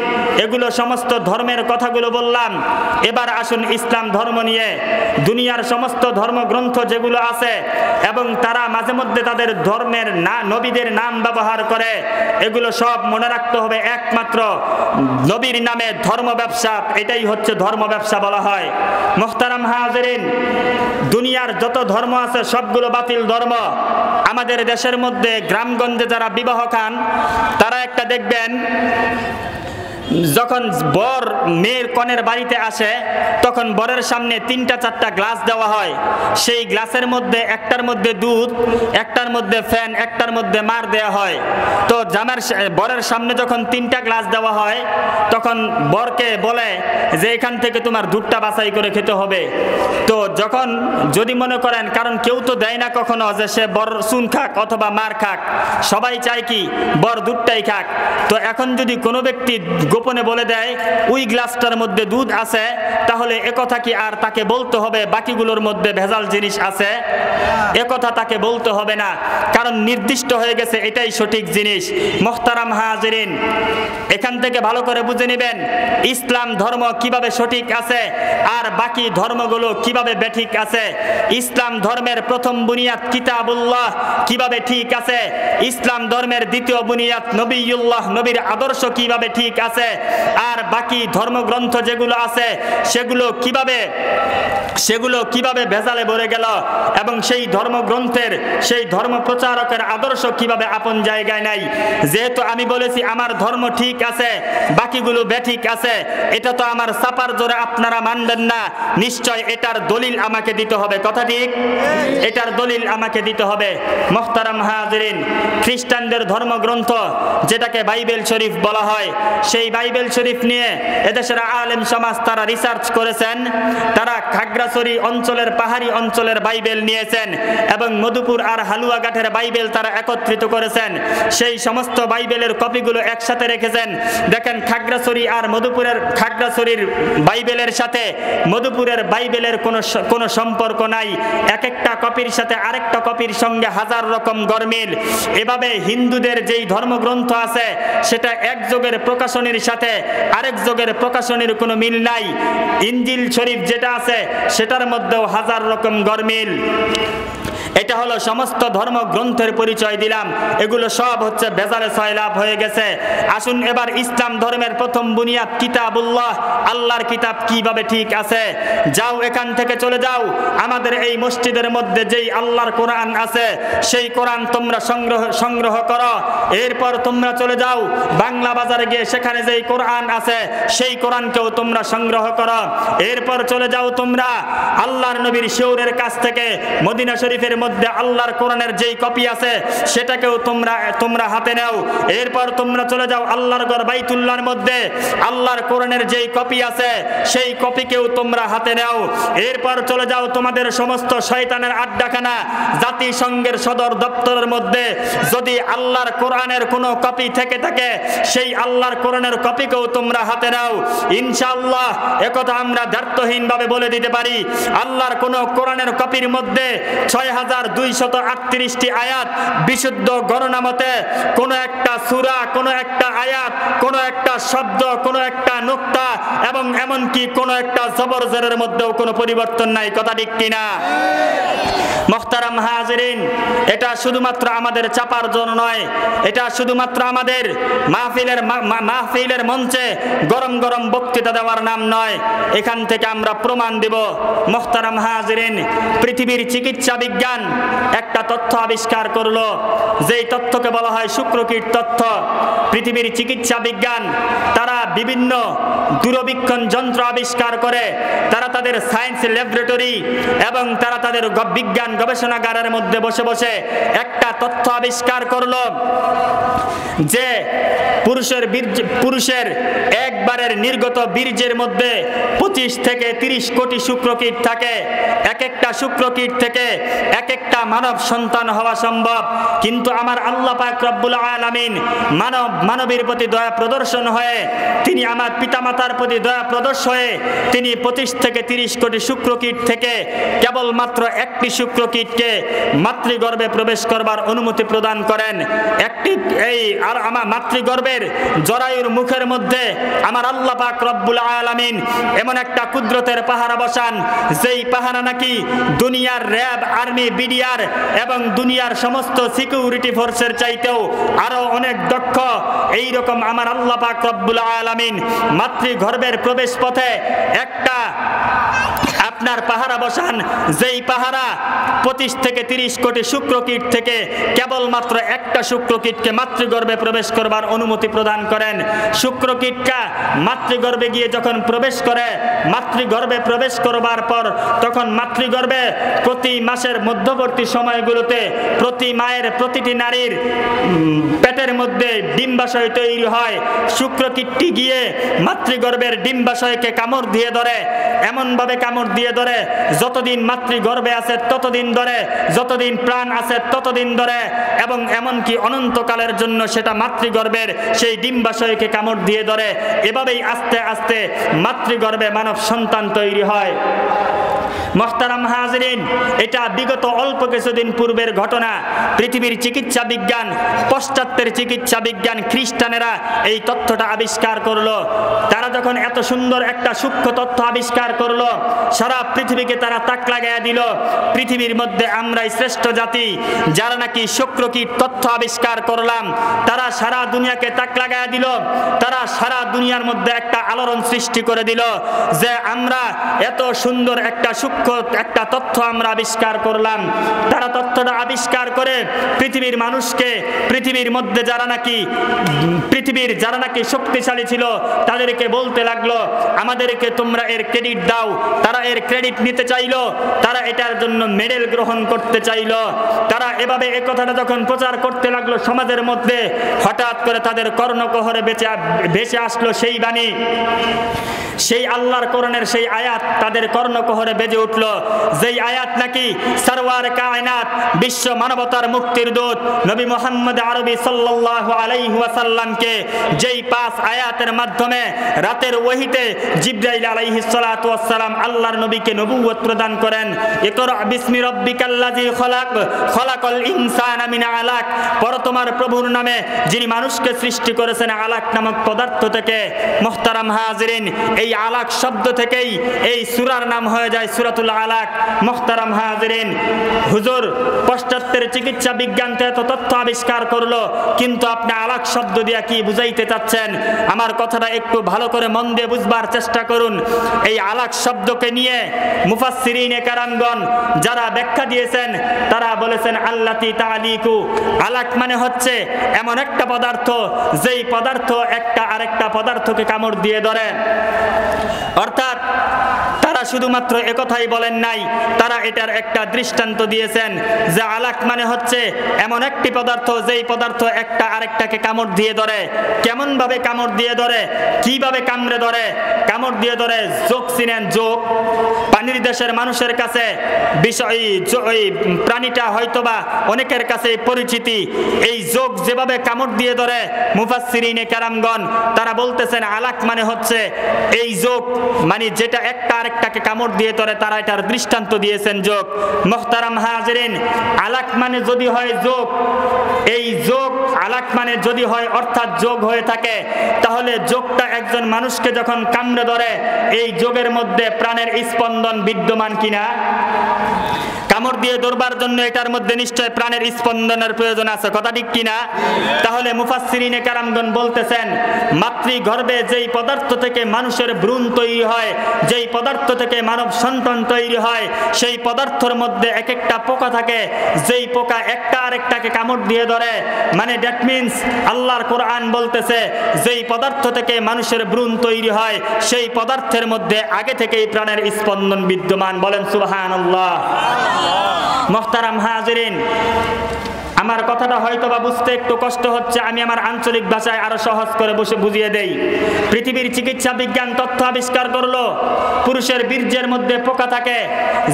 এগুলো সমস্ত ধর্মের কথাগুলো বললাম। এবার আসুন ইসলাম ধর্ম নিয়ে। দুনিয়ার সমস্ত ধর্মগ্রন্থ যেগুলো আছে এবং তারা মাঝে মধ্যে তাদের ধর্মের না নবীদের নাম ব্যবহার করে, এগুলো সব মনে রাখতে হবে একমাত্র নবীর নামে ধর্ম ব্যবসা, এটাই হচ্ছে ধর্ম ব্যবসা বলা হয়। মুহতারাম হাজিরিন, দুনিয়ার যত ধর্ম আছে সবগুলো বাতিল ধর্ম। আমাদের দেশের মধ্যে গ্রামগঞ্জে যারা বিবাহ খান তারা একটা দেখবেন जखन बर मेर कनेर बाड़ीते आसे तखन बरेर सामने तीनटा चारटा ग्लास देवा हय सेई ग्लासेर मध्ये एकटार मध्ये दूध एकटार मध्ये फैन एकटार मध्ये मार देया हय तो जामार बरेर सामने जखन तीनटा ग्लास देवा हय तखन बरके बोले जे एखान थेके तोमार दूधटा बाछाई करे खेते होबे तो जखन जदि मने करेन कारण केउ तो देय ना कखनो जे से बर चुन खाक अथवा मार खाक सबाई चाय कि बर दूधटाई खाक तो एखन जदि कोनो व्यक्ति गोपने बोले देय उई ग्लासटार मध्ये दूध आछे ताहले ए कथा कि आर ताके बोलते होबे बाकीगुलोर मध्ये भेजाल जिनिस आछे ए कथा ताके बोलते होबे ना कारण निर्दिष्ट हये गेछे एटाई सठिक जिनिस। मोहतरम हाजिरिन एखान थेके भालो करे बुझे नेबेन इस्लाम धर्म किभाबे सठिक आछे आर बाकी धर्मगुलो किभाबे बेठिक आछे। इस्लाम धर्मेर प्रथम बुनियाद किताबुल्लाह किभाबे ठीक आछे इस्लाम धर्मेर द्वितीय बुनियाद नबीउल्लाह नबीर आदर्श किभाबे ठीक आछे आर बाकी धर्मग्रंथ जेगुलो आछे सेगुलो किभाबे सेगुलो किभाबे भेजाले भरे गेल एबं सेई धर्मग्रंथेर सेई धर्म प्रचारकेर आदर्श किभाबे आपन जायगाय नाई। जेहेतु आमी बोलेछि आमार धर्म ठीक आछे बाकीगुलो बेठिक आछे एटा तो आमार चापार जोरे आपनारा मानबेन ना निश्चय एटार दलिल आमाके दिते होबे कथा ठीक एटार दलिल आमाके दिते होबे। मोहतरम हाजिरिन ख्रिस्टानदेर धर्मग्रंथ जेटाके बाइबेल शरीफ बला हय सेई বাইবেল শরীফ নিয়ে এদেশের আলেম সমাজ তারা রিসার্চ করেছেন তারা খাগড়াছড়ি অঞ্চলের পাহাড়ি অঞ্চলের বাইবেল নিয়েছেন এবং মধুপুর আর হালুয়াঘাটের বাইবেল তারা একত্রিত করেছেন সেই সমস্ত বাইবেলের কপিগুলো একসাথে রেখেছেন। দেখেন খাগড়াছড়ি আর মধুপুরের খাগড়াছড়ির বাইবেলের সাথে মধুপুরের বাইবেলের কোনো কোনো সম্পর্ক নাই এক একটা কপির সাথে আরেকটা কপির সঙ্গে হাজার রকম গরমিল। এভাবে হিন্দুদের যেই ধর্মগ্রন্থ আছে সেটা এক যুগের প্রকাশনীর সাথে আরেক যুগের প্রকাশনীর কোনো মিল নাই। ইনজিল শরীফ যেটা আছে সেটার মধ্যেও হাজার রকম গরমিল। এটা হলো সমস্ত ধর্মগ্রন্থের পরিচয় দিলাম এগুলো সব হচ্ছে বেজালে সয়লাভ হয়ে গেছে। আসুন এবার ইসলাম ধর্মের প্রথম বুনিয়াদ কিতাবুল্লাহ আল্লাহর কিতাব কিভাবে ঠিক আছে যাও এখান থেকে চলে যাও আমাদের এই মসজিদের মধ্যে যেই আল্লাহর কোরআন আছে সেই কোরআন তোমরা সংগ্রহ সংগ্রহ করো এরপর তোমরা চলে যাও বাংলা বাজারে গিয়ে সেখানে যেই কোরআন আছে সেই কোরআনকেও তোমরা সংগ্রহ করো এরপর চলে যাও তোমরা আল্লাহর নবীর শিউরের কাছ থেকে মদিনা শরীফের মধ্যে আল্লাহর কোরআনের যেই কপি আছে সেটাকেও তোমরা তোমরা হাতে নাও এরপর তোমরা চলে যাও আল্লাহর ঘর বাইতুল্লাহর মধ্যে আল্লাহর কোরআনের যেই কপি আছে সেই কপিকেও তোমরা হাতে নাও এরপর চলে যাও তোমাদের সমস্ত শয়তানের আড্ডাখানা জাতিসংঘের সদর দপ্তরের মধ্যে যদি আল্লাহর কোরআনের কোনো কপি থেকে থাকে সেই আল্লাহর কোরআনের কপিকেও তোমরা হাতে নাও ইনশাআল্লাহ একথা আমরা দার্থহীনভাবে বলে দিতে পারি আল্লাহর কোনো কোরআনের কপির মধ্যে ছয় হাজার দুইশত আটত্রিশটি আয়াত বিশুদ্ধ গণনা মতে কোনো একটা সূরা কোনো একটা আয়াত কোনো একটা শব্দ কোনো একটা নুক্তা এবং এমনকি কোনো একটা জবর জেরের মধ্যেও কোনো পরিবর্তন নাই কথা ঠিক কিনা। মোহতারাম হাজিরিন এটা শুধুমাত্র আমাদের চাপার জন্য নয় এটা শুধুমাত্র আমাদের মাহফিলের মাহফিলের মঞ্চে গরম গরম বক্তৃতা দেওয়ার নাম নয় এখান থেকে আমরা প্রমাণ দেব। মোহতারাম হাজিরিন পৃথিবীর চিকিৎসা বিজ্ঞান একটা তথ্য আবিষ্কার করলো যেই তথ্যকে বলা হয় শুক্রকীট তথ্য। পৃথিবীর চিকিৎসা বিজ্ঞান তারা বিভিন্ন দূরবীক্ষণ যন্ত্র আবিষ্কার করে তারা তাদের সায়েন্স ল্যাবরেটরি এবং তারা তাদের বিজ্ঞান গবেষণাগারের মধ্যে বসে বসে একটা তথ্য আবিষ্কার করলো যে পুরুষের বীর্য পুরুষের একবারের নির্গত বীর্যের মধ্যে পঁচিশ থেকে তিরিশ কোটি শুক্রকীট থাকে এক একটা শুক্রকীট থেকে এক একটা মানব সন্তান হওয়া সম্ভব কিন্তু আমার আল্লাহ পাক রব্বুল আলামিন মানব মানবীর প্রতি দয়া প্রদর্শন হয়ে তিনি আমার পিতামাতার প্রতি দয়া প্রদর্শ হয়ে তিনি পঁচিশ থেকে তিরিশ কোটি শুক্রকীট থেকে কেবলমাত্র একটি শুক্রকীটকে মাতৃগর্ভে প্রবেশ করবার অনুমতি প্রদান করেন। একটি এই আর আমার মাতৃগর্ভের জরায়ুর মুখের মধ্যে আমার আল্লাহ পাক রব্বুল আলামিন এমন একটা কুদরতের পাহারা বসান যেই পাহারা নাকি দুনিয়ার র্যাব আর্মি বিডিআর এবং দুনিয়ার সমস্ত সিকিউরিটি ফোর্সের চাইতেও আরো অনেক দক্ষ। এই রকম আমার আল্লাহ পাক রব্বুল আলামিন মাতৃগর্ভের প্রবেশ পথে একটা আপনার পাহারা বসান, যেই পাহারা পঁচিশ থেকে তিরিশ কোটি শুক্রকীট থেকে কেবলমাত্র একটা শুক্রকীটকে মাতৃগর্ভে প্রবেশ করবার অনুমতি প্রদান করেন। শুক্রকীটটা মাতৃগর্ভে গিয়ে যখন প্রবেশ করে, মাতৃগর্ভে প্রবেশ করবার পর তখন মাতৃগর্ভে প্রতি মাসের মধ্যবর্তী সময়গুলোতে প্রতি মায়ের প্রতিটি নারীর পেটের মধ্যে ডিম্বাশয় তৈরি হয়। শুক্রকীটটি গিয়ে মাতৃগর্ভের ডিম্বাশয়কে কামড় দিয়ে ধরে, এমনভাবে কামড় দিয়ে ধরে যতদিন মাতৃগর্ভে আছে ততদিন ধরে, যতদিন প্রাণ আছে ততদিন ধরে, এবং এমনকি অনন্তকালের জন্য সেটা মাতৃগর্ভের সেই ডিম্বাশয়কে কামড় দিয়ে ধরে। এভাবেই আস্তে আস্তে মাতৃগর্ভে মানব সন্তান তৈরি হয়। মোহতারাম হাজেরিন, এটা বিগত অল্প কিছুদিন পূর্বের ঘটনা। পৃথিবীর চিকিৎসা বিজ্ঞান, পশ্চাত্যের চিকিৎসা বিজ্ঞান, খ্রিস্টানেরা এই তথ্যটা আবিষ্কার করলো। তারা যখন এত সুন্দর একটা সূক্ষ্ম তথ্য আবিষ্কার করলো, সারা পৃথিবীকে তারা তাক লাগাইয়া দিল। পৃথিবীর মধ্যে আমরাই শ্রেষ্ঠ জাতি যারা নাকি শুক্রকীট তথ্য আবিষ্কার করলাম। তারা সারা দুনিয়াকে তাক লাগাইয়া দিল, তারা সারা দুনিয়ার মধ্যে একটা আলোড়ন সৃষ্টি করে দিল যে আমরা এত সুন্দর একটা একটা তথ্য আমরা আবিষ্কার করলাম। তারা তথ্যটা আবিষ্কার করে পৃথিবীর মানুষকে, পৃথিবীর মধ্যে যারা নাকি পৃথিবীর যারা নাকি শক্তিশালী ছিল তাদেরকে বলতে লাগলো আমাদেরকে তোমরা এর ক্রেডিট দাও। তারা এর ক্রেডিট নিতে চাইলো, তারা এটার জন্য মেডেল গ্রহণ করতে চাইলো। তারা এভাবে এই কথাটা যখন প্রচার করতে লাগলো সমাজের মধ্যে, হঠাৎ করে তাদের কর্ণকহরে বেঁচে ভেসে আসলো সেই বাণী, সেই আল্লাহর কোরআনের সেই আয়াত তাদের কর্ণকহরে বেজে উঠল, যেই আয়াত নাকি সরওয়ার কায়নাত বিশ্ব মানবতার মুক্তির দূত নবী মুহাম্মদ আরবি সাল্লাল্লাহু আলাইহি ওয়াসাল্লামকে যেই পাঁচ আয়াতের মাধ্যমে রাতের ওহীতে জিবরাইল আলাইহিস সালাতু ওয়াস সালাম আল্লাহর নবীকে নবুয়ত প্রদান করেন। ইকরা বিসমি রাব্বিকাল্লাযী খলাক খলাকাল ইনসানা মিন আলাক, পর তোমার প্রভুর নামে যিনি মানুষকে সৃষ্টি করেছেন আলাক নামক পদার্থ থেকে। মুহতারাম হাজিরিন, এই আলাক শব্দ থেকেই এই সূরার নাম হয়ে যায় সূরাতুল আলাক। মুহতারাম হাজিরিন, হুজুর পশ্চাত্যের চিকিৎসা বিজ্ঞান এত তথ্য আবিষ্কার করলো, কিন্তু আপনি আলাক শব্দ দিয়ে কি বুঝাইতে চাচ্ছেন? আমার কথাটা একটু ভালো করে মন দিয়ে বুঝবার চেষ্টা করুন। এই আলাক শব্দকে নিয়ে মুফাসসিরিনে কারামগণ যারা ব্যাখ্যা দিয়েছেন তারা বলেছেন আল্লাতি তাআলিকু, আলাক মানে হচ্ছে এমন একটা পদার্থ যেই পদার্থ একটা আরেকটা পদার্থকে কামড় দিয়ে ধরে। অর্থাৎ তারা শুধুমাত্র একথাই বলেন নাই, তারা এটার একটা দৃষ্টান্ত দিয়েছেন যে আলাক মানে হচ্ছে এমন একটি পদার্থ যেই পদার্থ একটা আরেকটাকে কামড় দিয়ে ধরে। কেমনভাবে কামড় দিয়ে ধরে, কিভাবে কামড়ে ধরে? কামড় দিয়ে ধরে জোক চিনেন? জোক পানির দেশের মানুষের কাছে বিষয় প্রাণীটা হয়তোবা অনেকের কাছে পরিচিতি। এই জোক যেভাবে কামড় দিয়ে ধরে মুফাসসিরিনে কেরামগণ তারা বলতেছেন আলাক মানে হচ্ছে এই জোক, মানে যেটা একটা আরেকটাকে কামড় দিয়ে ধরে, তারা এটার দৃষ্টান্ত দিয়েছেন জোক। মুহতারাম হাজিরিন, আলাক মানে যদি হয় জোক, এই জোক আলাক মানে যদি হয় অর্থাৎ যোগ হয়ে থাকে, তাহলে যোগটা একজন মানুষকে যখন কামড়ে ধরে এই যোগের মধ্যে প্রাণের স্পন্দন বিদ্যমান কিনা? কামড় দিয়ে ধরবার জন্য এটার মধ্যে নিশ্চয় প্রাণের স্পন্দনের প্রয়োজন আছে, কথা ঠিক কিনা? তাহলে মুফাসসিরিনে কারামগণ বলতেছেন মাতৃগর্ভে যেই পদার্থ থেকে মানুষের ভ্রূণ তৈরি হয়, যেই পদার্থ থেকে মানব সন্তান তৈরি হয়, সেই পদার্থের মধ্যে এক একটা পোকা থাকে, যেই পোকা একটা আরেকটাকে কামড় দিয়ে ধরে। মানে দ্যাট মিনস আল্লাহর কোরআন বলতেছে যেই পদার্থ থেকে মানুষের ভ্রূণ তৈরি হয় সেই পদার্থের মধ্যে আগে থেকেই প্রাণের স্পন্দন বিদ্যমান। বলেন সুবহানাল্লাহ। মোহতারাম হাজিরিন, আমার কথাটা হয়তো বা বুঝতে একটু কষ্ট হচ্ছে, আমি আমার আঞ্চলিক ভাষায় আরো সহজ করে বসে বুঝিয়ে দেই। পৃথিবীর চিকিৎসা বিজ্ঞান তথ্য আবিষ্কার করলো পুরুষের বীর্যের মধ্যে পোকা থাকে,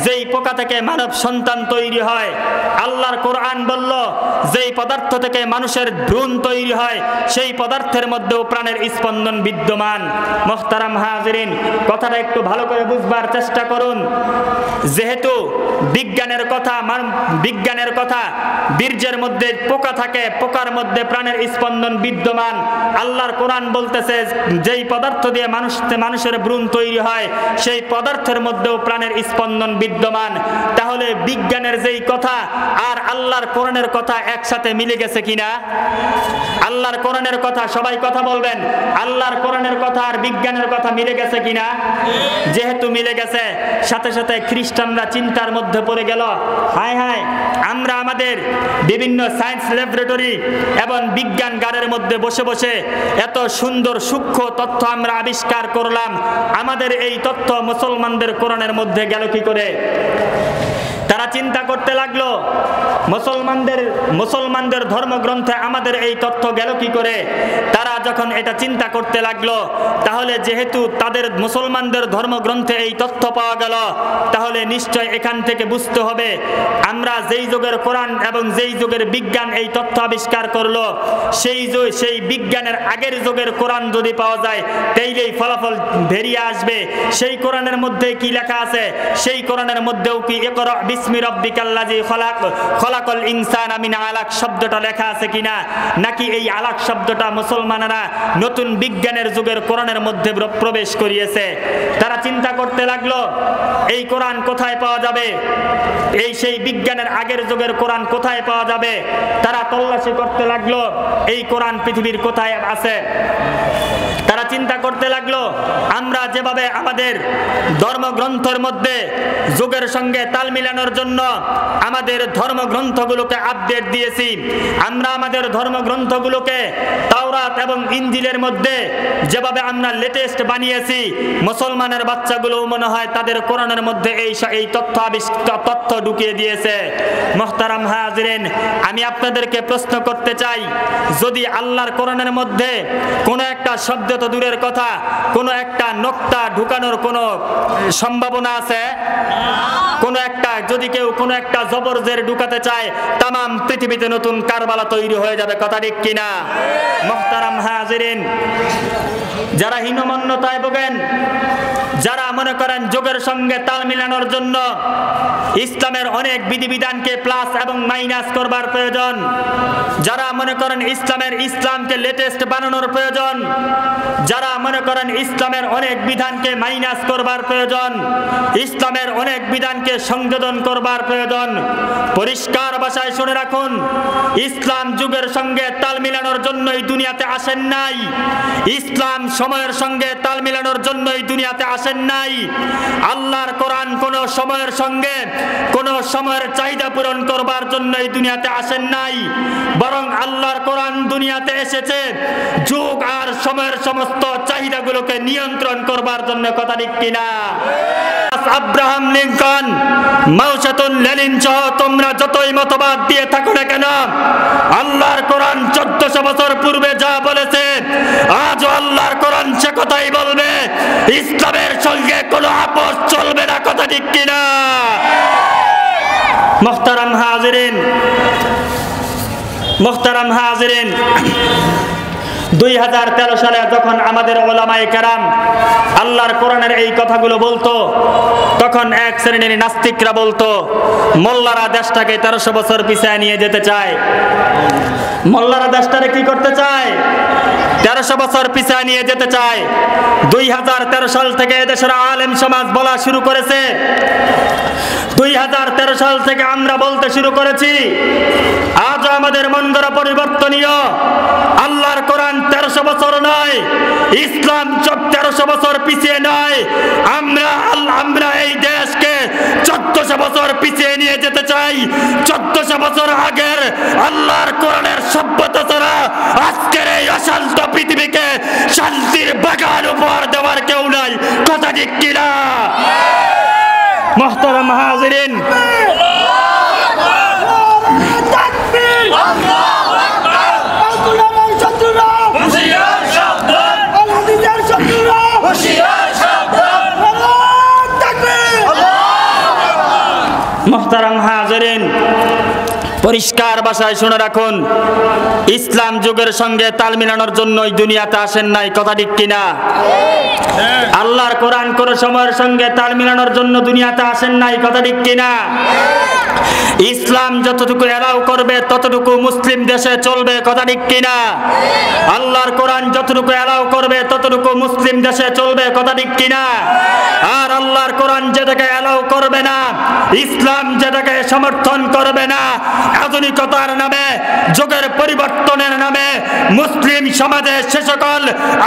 যেই পোকা থেকে মানব সন্তান তৈরি হয়। আল্লাহর কোরআন বলল যেই পদার্থ থেকে মানুষের ভ্রূণ তৈরি হয় সেই পদার্থের মধ্যেও প্রাণের স্পন্দন বিদ্যমান। মোহতারাম হাজিরিন, কথাটা একটু ভালো করে বুঝবার চেষ্টা করুন। যেহেতু বিজ্ঞানের কথা বিজ্ঞানের কথা বীর্যের মধ্যে পোকা থাকে, পোকার মধ্যে প্রাণের স্পন্দন বিদ্যমান। আল্লাহর কোরআন বলতেছে যেই পদার্থ দিয়ে মানুষ মানুষের ভ্রূণ তৈরি হয় সেই পদার্থের মধ্যেও প্রাণের স্পন্দন বিদ্যমান। তাহলে বিজ্ঞানের যেই কথা আর আল্লাহর কোরআনের কথা একসাথে মিলে গেছে কিনা? আল্লাহর কোরআনের কথা, সবাই কথা বলবেন, আল্লাহর কোরআনের কথা আর বিজ্ঞানের কথা মিলে গেছে কিনা? যেহেতু মিলে গেছে, সাথে সাথে খ্রিস্টানরা চিন্তার মধ্যে পড়ে গেল, হায় হায় আমরা আমাদের বিভিন্ন সায়েন্স ল্যাবরেটরি এবং বিজ্ঞানগারের মধ্যে বসে বসে এত সুন্দর সূক্ষ্ম তথ্য আমরা আবিষ্কার করলাম, আমাদের এই তথ্য মুসলমানদের কোরআনের মধ্যে গেল কি করে? তারা চিন্তা করতে লাগলো মুসলমানদের মুসলমানদের ধর্মগ্রন্থে আমাদের এই তথ্য গেল কি করে? তারা যখন এটা চিন্তা করতে লাগলো, তাহলে যেহেতু তাদের মুসলমানদের ধর্মগ্রন্থে এই তথ্য পাওয়া গেল, তাহলে নিশ্চয় এখান থেকে বুঝতে হবে আমরা যেই যুগের কোরআন এবং যেই যুগের বিজ্ঞান এই তথ্য আবিষ্কার করলো, সেই সেই বিজ্ঞানের আগের যুগের কোরআন যদি পাওয়া যায় তাইলেই ফলাফল বেরিয়ে আসবে। সেই কোরআনের মধ্যে কি লেখা আছে? সেই কোরআনের মধ্যেও কি একরা বিসমি রব্বিকাল্লাযী খলাক খলাকাল ইনসানা মিন আলাক শব্দটা লেখা আছে কিনা? নাকি এই আলাক শব্দটা মুসলমানরা নতুন বিজ্ঞানের যুগের কোরআনের মধ্যে প্রবেশ করিয়েছে? তারা চিন্তা করতে লাগলো এই কোরআন কোথায় পাওয়া যাবে, এই সেই বিজ্ঞানের আগের যুগের কোরআন কোথায় পাওয়া যাবে। তারা তল্লাশি করতে লাগলো এই কোরআন পৃথিবীর কোথায় আছে। তারা চিন্তা করতে লাগলো আমরা যেভাবে আমাদের ধর্মগ্রন্থের মধ্যে যুগের সঙ্গে তাল মিলানোর জন্য আমাদের ধর্মগ্রন্থগুলোকে আপডেট দিয়েছি, আমরা আমাদের ধর্মগ্রন্থগুলোকে তাওরাত এবং ইনজিলের মধ্যে যেভাবে আমরা লেটেস্ট বানিয়েছি, মুসলমানের বাচ্চাগুলো মনে হয় তাদের কোরআনের মধ্যে এই এই তথ্য আবিষ্কার তথ্য ঢুকিয়ে দিয়েছে। মুহতারাম হাজিরিন, আমি আপনাদেরকে প্রশ্ন করতে চাই, যদি আল্লাহর কোরআনের মধ্যে কোনো একটা শব্দ তো দূরের কথা কোনো একটা নোক্তা ঢুকানোর কোনো সম্ভাবনা আছে? কোনো একটা যদি কেউ কোনো একটা জবরজের ঢুকাতে চায়, তামাম পৃথিবীতে নতুন কারবালা তৈরি হয়ে যাবে, কথা ঠিক কিনা? মুহতারাম হাজিরিন, যারা হীনমন্যতায় ভোগেন, যারা মনে করেন যোগের সঙ্গে তাল মিলানোর জন্য ইসলামের অনেক বিধিবিধানকে প্লাস এবং মাইনাস করবার প্রয়োজন, যারা মনে করেন ইসলামের ইসলামকে লেটেস্ট বানানোর প্রয়োজন, যারা মনে করেন ইসলামের অনেক বিধানকে মাইনাস করবার প্রয়োজন, ইসলামের অনেক বিধানকে সংযোজন করবার প্রয়োজন, পরিষ্কার ভাষায় শুনে রাখুন, ইসলাম যুগের সঙ্গে তাল মিলানোর জন্যই দুনিয়াতে আসেন নাই, ইসলাম সময়ের সঙ্গে তাল মিলানোর জন্যই দুনিয়াতে আসেন নাই। আল্লাহর কোরআন কোন সময়ের সঙ্গে কোন সময়ের চাহিদা পূরণ করবার জন্যই দুনিয়াতে আসেন নাই, বরং আল্লাহর কোরআন দুনিয়াতে এসেছে যুগ আর সময়ের সমস্ত চাহিদাগুলোকে নিয়ন্ত্রণ করবার জন্য, কথা ঠিক কিনা? আব্রাহাম লিংকন, মাওশাতুন লেনিন সহ তোমরা যতই মতবাদ দিয়ে থাকো না কেন, আল্লাহর কোরআন চোদ্দশো বছর পূর্বে যা বলেছে আজও আল্লাহর কোরআন সে কথাই বলবে। ইসলামের সঙ্গে কোনো আপোষ চলবে না, কথা ঠিক কিনা? মুহতারাম হাজিরিন, মুহতারাম হাজিরিন, দুই হাজার তেরো সালে যখন আমাদের ওলামায়ে কেরাম আল্লাহর কোরআনের এই কথাগুলো বলতো, তখন এক শ্রেণীর নাস্তিকরা বলতো মোল্লারা দেশটাকে তেরোশো বছর পিছায় নিয়ে যেতে চায়, মোল্লারা দেশটাকে কি করতে চায়? তেরোশো বছর পিছায় নিয়ে যেতে চায়। দুই হাজার তেরো সাল থেকে এদেশের আলেম সমাজ বলা শুরু করেছে, দুই হাজার তেরো সাল থেকে আমরা বলতে শুরু করেছি, আজও আমাদের মন গড়া পরিবর্তনীয় আল্লাহর কোরআন তেরোশো বছর নয়, ইসলাম চোখ তেরোশো বছর পিছিয়ে নয়, আমরা আমরা এই দেশকে চোদ্দশো বছর পিছিয়ে নিয়ে যেতে চাই। চোদ্দশো বছর আগের আল্লাহর কোরআনের সভ্যতা ছাড়া আজকের এই অশান্ত পৃথিবীকে শান্তির বাগান উপহার দেওয়ার কেউ নাই, কথা ঠিক কিনা? মুহতারাম হাজিরিন, মুহতারাম হাজিরিন, পরিষ্কার ভাষায় শুনে রাখুন, ইসলাম যুগের সঙ্গে তাল মিলানোর জন্য দুনিয়াতে আসেন নাই, কথা ঠিক কিনা? আল্লাহর কোরআন কোন সময়ের সঙ্গে তাল মিলানোর জন্য দুনিয়াতে আসেন নাই, কথা ঠিক কিনা? ইসলাম যতটুকু এলাও করবে ততটুকু মুসলিম দেশে চলবে, কথা ঠিক কিনা? আল্লাহর কোরআন যতটুকু এলাও করবে ততটুকু মুসলিম দেশে চলবে, কথা ঠিক কিনা? আর আল্লাহর কোরআন যেটাকে এলাও করবে না, ইসলাম যেটাকে সমর্থন করবে না, আধুনিকতার নামে, যুগের পরিবর্তনের নামে মুসলিম সমাজে সে সকল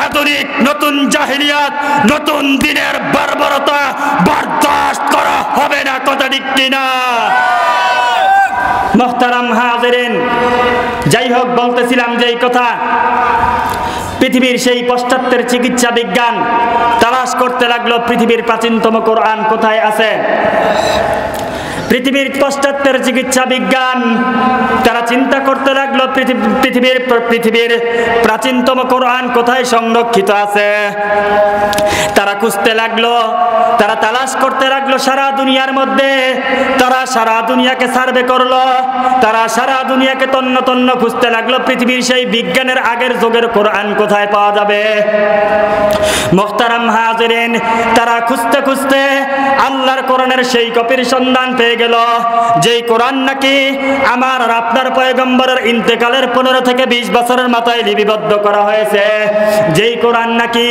আধুনিক নতুন জাহিলিয়াত নতুন দিনের বর্বরতা বরদাস্ত করা হবে না, কথা ঠিক কিনা? মুহতারাম হাজিরিন, যাই হোক, বলতেছিলাম যে এই কথা, পৃথিবীর সেই পশ্চাত্যের চিকিৎসা বিজ্ঞান তালাশ করতে লাগলো পৃথিবীর প্রাচীনতম কোরআন কোথায় আছে। পৃথিবীর পশ্চাত্যের চিকিৎসা বিজ্ঞান তারা চিন্তা করতে লাগলো পৃথিবীর পৃথিবীর প্রাচীনতম কোরআন কোথায় সংরক্ষিত আছে। তারা খুঁজতে লাগলো, তারা তালাশ করতে লাগলো সারা দুনিয়ার মধ্যে। তারা সারা দুনিয়াকে সার্ভে করলো, তারা সারা দুনিয়াকে তন্ন তন্ন খুঁজতে লাগলো পৃথিবীর সেই বিজ্ঞানের আগের যুগের কোরআন কোথায় পাওয়া যাবে। মুহতারাম হাজিরিন, তারা খুঁজতে খুঁজতে আল্লাহর কোরআনের সেই কপির সন্ধান পেয়ে গেল, যেই কোরআন নাকি আমার আর আপনার পয়গম্বরের ইন্তেকালের পনেরো থেকে বিশ বছরের মাথায় লিপিবদ্ধ করা হয়েছে, যেই কোরআন নাকি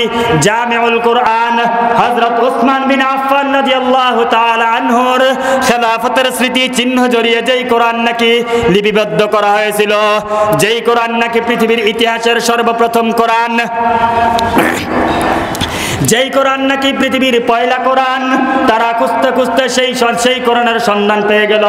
জামিউল কোরআন হযরত উসমান বিন আফফান রাদিয়াল্লাহু তাআলা আনহুর খেলাফতের স্মৃতি চিহ্ন জড়িয়ে যেই কোরআন নাকি লিপিবদ্ধ করা হয়েছিল, যেই কোরআন নাকি পৃথিবীর ইতিহাসের সর্বপ্রথম কোরআন, যেই কোরআন নাকি পৃথিবীর পয়লা কোরআন। তারা খুঁজতে খুঁজতে সেই সেই কোরআনের সন্ধান পেয়ে গেল,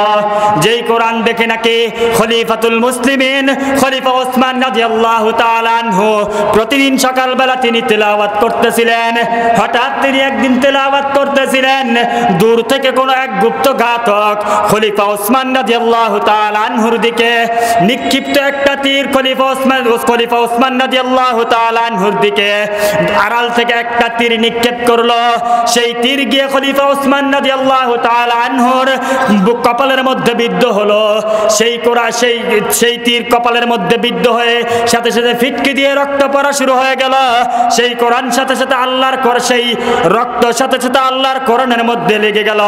যেই কোরআন দেখে নাকি খলিফাতুল মুসলিমিন খলিফা ওসমান রাদিয়াল্লাহু তাআলা আনহু প্রতিদিন সকালবেলা তিনি তেলাওয়াত করতেছিলেন। হঠাৎ তিনি একদিন তেলাওয়াত করতেছিলেন, দূর থেকে কোনো এক গুপ্ত ঘাতক খলিফা ওসমান রাদিয়াল্লাহু তাআলা আনহুর দিকে নিক্ষিপ্ত একটা তীর খলিফা ওসমান খলিফা ওসমান রাদিয়াল্লাহু তাআলা আনহুর দিকে আড়াল থেকে একটা তীর নিক্ষেপ করলো। সেই তীর গিয়ে খলিফা ওসমান রাদিয়াল্লাহু তাআলা আনহুর কপালের মধ্যে বিদ্ধ হলো। সেই কোরআন সেই সেই তীর কপালের মধ্যে বিদ্ধ হয়ে সাথে সাথে ফিটকি দিয়ে রক্ত পড়া শুরু হয়ে গেল। সেই কোরআন সাথে সাথে আল্লাহর কোরআন সেই রক্ত সাথে সাথে আল্লাহর কোরআনের মধ্যে লেগে গেল।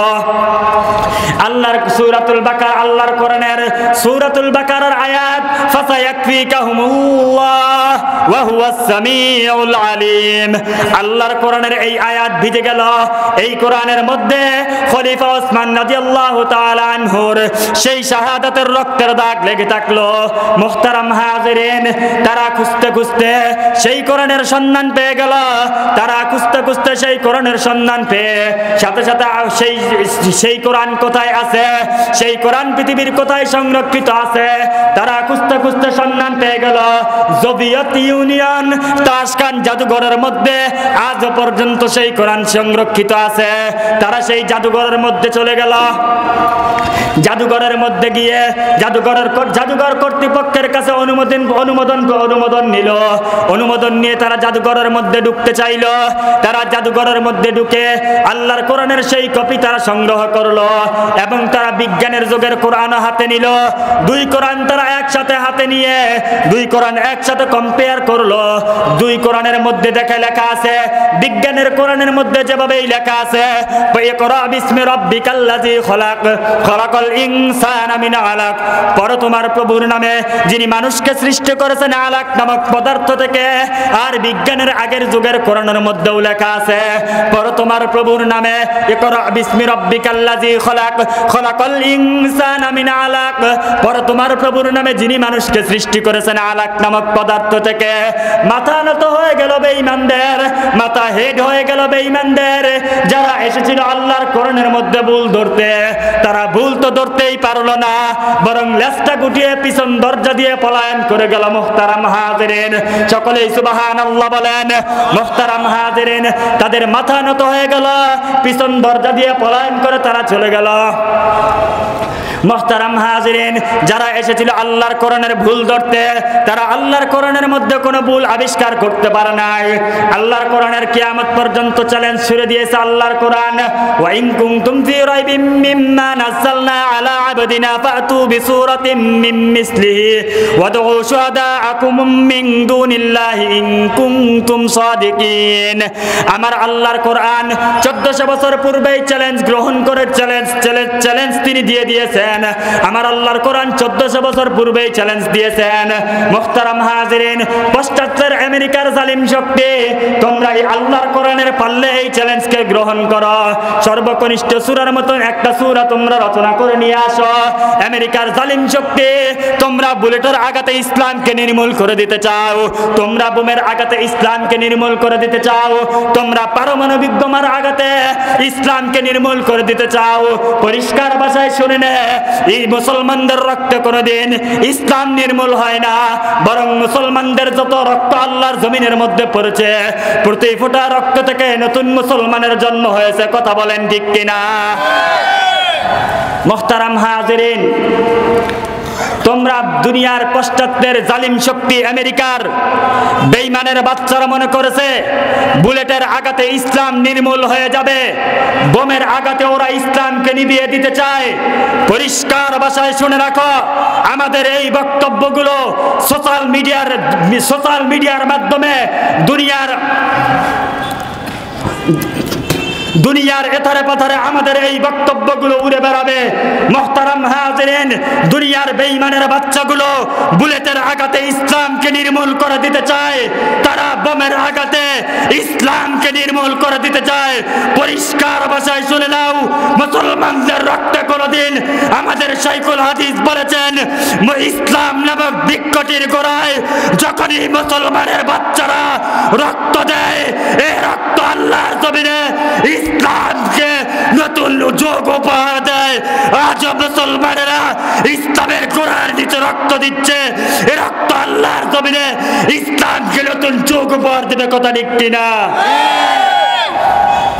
আল্লাহর সূরাতুল বাকারা আল্লাহর কোরআনের সূরাতুল বাকারার আয়াত ফাসায়াকফিকাহুমুল্লাহ ওয়া হুয়াস সামিউল আলিম, আল্লাহর কোরআনের এই আয়াত ভিজে গেল। এই কোরআনের মধ্যে খলিফা ওসমান রাদিয়াল্লাহু তাআলা আনহুর সেই শাহাদাতের রক্তের দাগ লেগে থাকলো। মুহতারাম হাজিরিন, তারা খুঁজতে খুঁজতে সেই কোরআনের সন্ধান পেয়ে গেল। তারা খুঁজতে খুঁজতে সেই কোরআনের সন্ধান পেয়ে সাথে সাথে সেই সেই কোরআন কোথায় আছে, সেই কোরআন পৃথিবীর কোথায় সংরক্ষিত আছে, তারা খুঁজতে খুঁজতে সন্ধান পেয়ে গেল সোভিয়েত ইউনিয়ন তাশখান জাদুঘরের মধ্যে আজ পর্যন্ত সেই কোরআন সংরক্ষিত আছে। তারা সেই জাদুঘরের মধ্যে চলে গেল। জাদুঘরের মধ্যে গিয়ে জাদুঘরের জাদুঘর কর্তৃপক্ষের কাছে অনুমোদন অনুমোদন অনুমোদন নিল। অনুমোদন নিয়ে তারা জাদুঘরের মধ্যে ঢুকতে চাইল। তারা জাদুঘরের মধ্যে ঢুকে আল্লাহর কোরআনের সেই কপি তারা সংগ্রহ করলো এবং তারা বিজ্ঞানের যুগের কোরআন হাতে নিল। দুই কোরআন তারা একসাথে হাতে নিয়ে দুই কোরআন একসাথে কম্পেয়ার করলো। দুই কোরআনের মধ্যে দেখা লেখা আছে, বিজ্ঞানের কোরআনের মধ্যে যেভাবেই লেখা আছে ইকরা বিসমি রাব্বিকাল্লাযী খলাক খলাকাল ইনসানা মিন আলাক, পড়ো তোমার প্রভুর নামে যিনি মানুষকে সৃষ্টি করেছেন আলাক নামক পদার্থ থেকে। আর বিজ্ঞানের আগের যুগের কোরআনের মধ্যেও লেখা আছে, পড়ো তোমার প্রভুর নামে ইকরা বিসমি রাব্বিকাল্লাযী খলাক খলাকাল ইনসানা মিন আলাক, পড়ো তোমার প্রভুর নামে যিনি মানুষকে সৃষ্টি করেছেন আলাক নামক পদার্থ থেকে। মাথা নত হয়ে গেল বেঈমানদের, মাথা হেড হয়ে গেল বেঈমানদের, যারা এসেছিল আল্লাহর কোরআনের মধ্যে ভুল ধরতে। তারা ভুল তো ধরতেই পারলো না, বরং লেজটা গুটিয়ে পিছন দরজা দিয়ে পলায়ন করে গেল। মুহতারাম হাজিরিন, সকলেই সুবহানাল্লাহ বলেন। মুহতারাম হাজিরিন, তাদের মাথা নত হয়ে গেল, পিছন দরজা দিয়ে পলায়ন করে তারা চলে গেল। মুহতারাম হাজিরিন, যারা এসেছিল আল্লাহর কোরআনের ভুল ধরতে, তারা আল্লাহর কোরআনের মধ্যে কোনো ভুল আবিষ্কার করতে পারে নাই। আল্লাহর কোরআনের কিয়ামত পর্যন্ত চ্যালেঞ্জ ছুড়ে দিয়েছে আল্লাহর কোরআন। ওয়া ইন কুনতুম ফি রাইবিম মিম্মা নাযালনা আলা আবদিনা ফাতু বিসূরাতিম মিন মিছলিহি ওয়াদউ শুহাদাআকুম মিন দুনিল্লাহি ইন কুনতুম সাদিকিন। আমার আল্লাহর কোরআন চোদ্দশো বছর পূর্বেই চ্যালেঞ্জ গ্রহণ করে চ্যালেঞ্জ চ্যালেঞ্জ তিনি দিয়ে দিয়েছে। দিয়েছেন আমার আল্লাহর কোরআন চোদ্দশো বছর পূর্বেই চ্যালেঞ্জ দিয়েছেন মুহতারাম হাজিরিন পশ্চাতের আমেরিকার জালিম শক্তি তোমরা এই আল্লাহর কোরআনের পাল্লে এই চ্যালেঞ্জকে গ্রহণ করো সর্বকনিষ্ঠ সূরার মতো একটা সূরা তোমরা রচনা করে নিয়ে আসো আমেরিকার জালিম শক্তি তোমরা বুলেটের আঘাতে ইসলামকে নির্মূল করে দিতে চাও তোমরা বোমের আঘাতে ইসলামকে নির্মূল করে দিতে চাও তোমরা পারমাণবিক বোমার আঘাতে ইসলামকে নির্মূল করে দিতে চাও পরিষ্কার ভাষায় শুনে নে এই মুসলমানদের রক্ত কোনদিন ইসলাম নির্মূল হয় না বরং মুসলমানদের যত রক্ত আল্লাহর জমিনের মধ্যে পড়েছে প্রতি ফোঁটা রক্ত থেকে নতুন মুসলমানের জন্ম হয়েছে কথা বলেন ঠিক কিনা মুহতারাম হাজিরিন তোমরা দুনিয়ার পশ্চাতের জালিম শক্তি আমেরিকার বেঈমানের বাচ্চারা মনে করেছে বুলেটের আঘাতে ইসলাম নির্মূল হয়ে যাবে বোমের আঘাতে ওরা ইসলামকে নিভিয়ে দিতে চায় পরিষ্কার ভাষায় শুনে রাখো আমাদের এই বক্তব্যগুলো সোশ্যাল মিডিয়ার সোশ্যাল মিডিয়ার মাধ্যমে দুনিয়ার দুনিয়ার এথারে পাথারে আমাদের এই বক্তব্যগুলো উড়ে বেড়াবে মুহতারাম হাজিরিন দুনিয়ার বেঈমানের বাচ্চাগুলো বুলেটের আঘাতে ইসলামকে নির্মূল করে দিতে চায় তারা বোমের আঘাতে ইসলামকে নির্মূল করে দিতে চায় পরিষ্কার ভাষায় শুনে নাও মুসলমানদের রক্তে কোনোদিন আমাদের শাইখুল হাদিস বলেছেন ইসলাম নামক বৃক্ষটির গোড়ায় যখনই মুসলমানের বাচ্চারা রক্ত দেয় এই রক্ত আল্লাহর জমিনে ইসলামকে নতুন যোগ উপহার দেয় আজ মুসলমানেরা ইসলামের গোড়ার নিচে রক্ত দিচ্ছে এ রক্ত আল্লাহর জমিনে ইসলামকে নতুন যোগ উপহার দেবে কথা ঠিক কিনা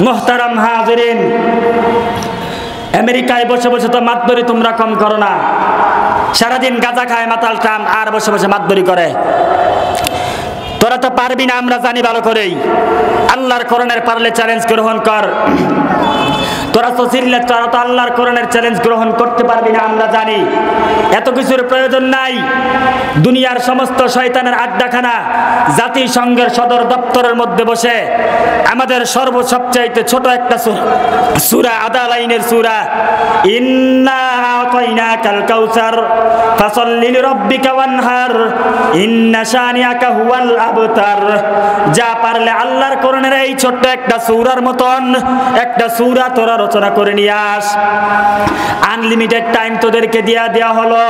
মুহতারাম হাজিরিন আমেরিকায় বসে বসে তো মাতবরি তোমরা কম করো না সারাদিন গাঁজা খায় মাতাল ট্রাম আর বসে বসে মাতবরি করে তোরা তো পারবি না আমরা জানি ভালো করেই আল্লাহর কোরআনের পারলে চ্যালেঞ্জ গ্রহণ কর তোরা তো চিল্লে তোরা তো আল্লাহর কোরআনের চ্যালেঞ্জ গ্রহণ করতে পারবি না আমরা জানি এত কিছুর প্রয়োজন নাই দুনিয়ার সমস্ত শয়তানের আড্ডাখানা জাতিসংঘের সদর দপ্তরের মধ্যে বসে আমাদের সর্ব সবচাইতে ছোট একটা সূরা আদা লাইনের সূরা ইন্না আতাইনাকাল কাউসার ফাসাল্লি লিরাব্বিকা ওয়ানহার ইন্না শানিয়াকা হুয়াল আবতার যা পারলে আল্লাহর কোরআনের এই ছোট একটা সূরার মতন একটা সূরা তোরা রচনা করে নিয়ে আস আনলিমিটেড টাইম তোদেরকে দিয়া দেয়া হলো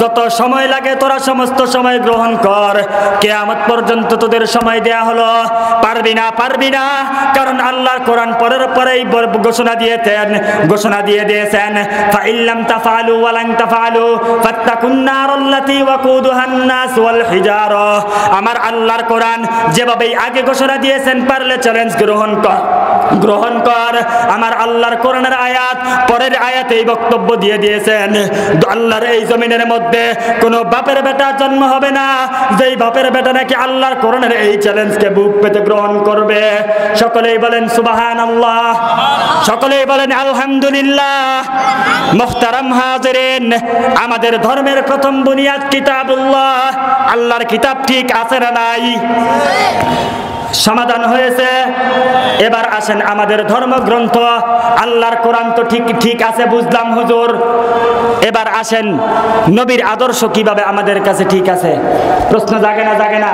যত সময় লাগে তোরা সমস্ত সময় গ্রহণ কর কিয়ামত পর্যন্ত তোদের সময় দেয়া হলো পারবি না পারবি না কারণ আল্লাহর কোরআন পরের পরেই ঘোষণা দিয়েছেন ঘোষণা দিয়ে দিয়েছেন ফা ইল্লাম তাফালু ওয়া লান তাফালু ফাত্তাকুন নারাল্লাতী ওয়াকুদুহান নাস ওয়াল হিজারা আমার আল্লাহর কোরআন যেভাবে আগে ঘোষণা দিয়েছেন পারলে চ্যালেঞ্জ গ্রহণ কর গ্রহণ কর আমার আল্লাহর কোরআনের আয়াত পরের আয়াতে এই বক্তব্য দিয়ে দিয়েছেন আল্লাহর এই জমিনের মধ্যে কোনো বাপের বেটা জন্ম হবে না যেই বাপের বেটা নাকি আল্লাহর কোরআনের এই চ্যালেঞ্জকে বুক পেতে গ্রহণ করবে সকলেই বলেন সুবহানাল্লাহ সকলেই বলেন আলহামদুলিল্লাহ মুহতারাম হাজিরিন আমাদের ধর্মের প্রথম বুনিয়াদ কিতাবুল্লাহ আল্লাহর কিতাব ঠিক আছে না নাই সমাধান হয়েছে এবার আসেন আমাদের ধর্মগ্রন্থ আল্লাহর কোরআন তো ঠিক ঠিক আছে বুঝলাম হুজুর এবার আসেন নবীর আদর্শ কিভাবে আমাদের কাছে ঠিক আছে প্রশ্ন জাগে না জাগে না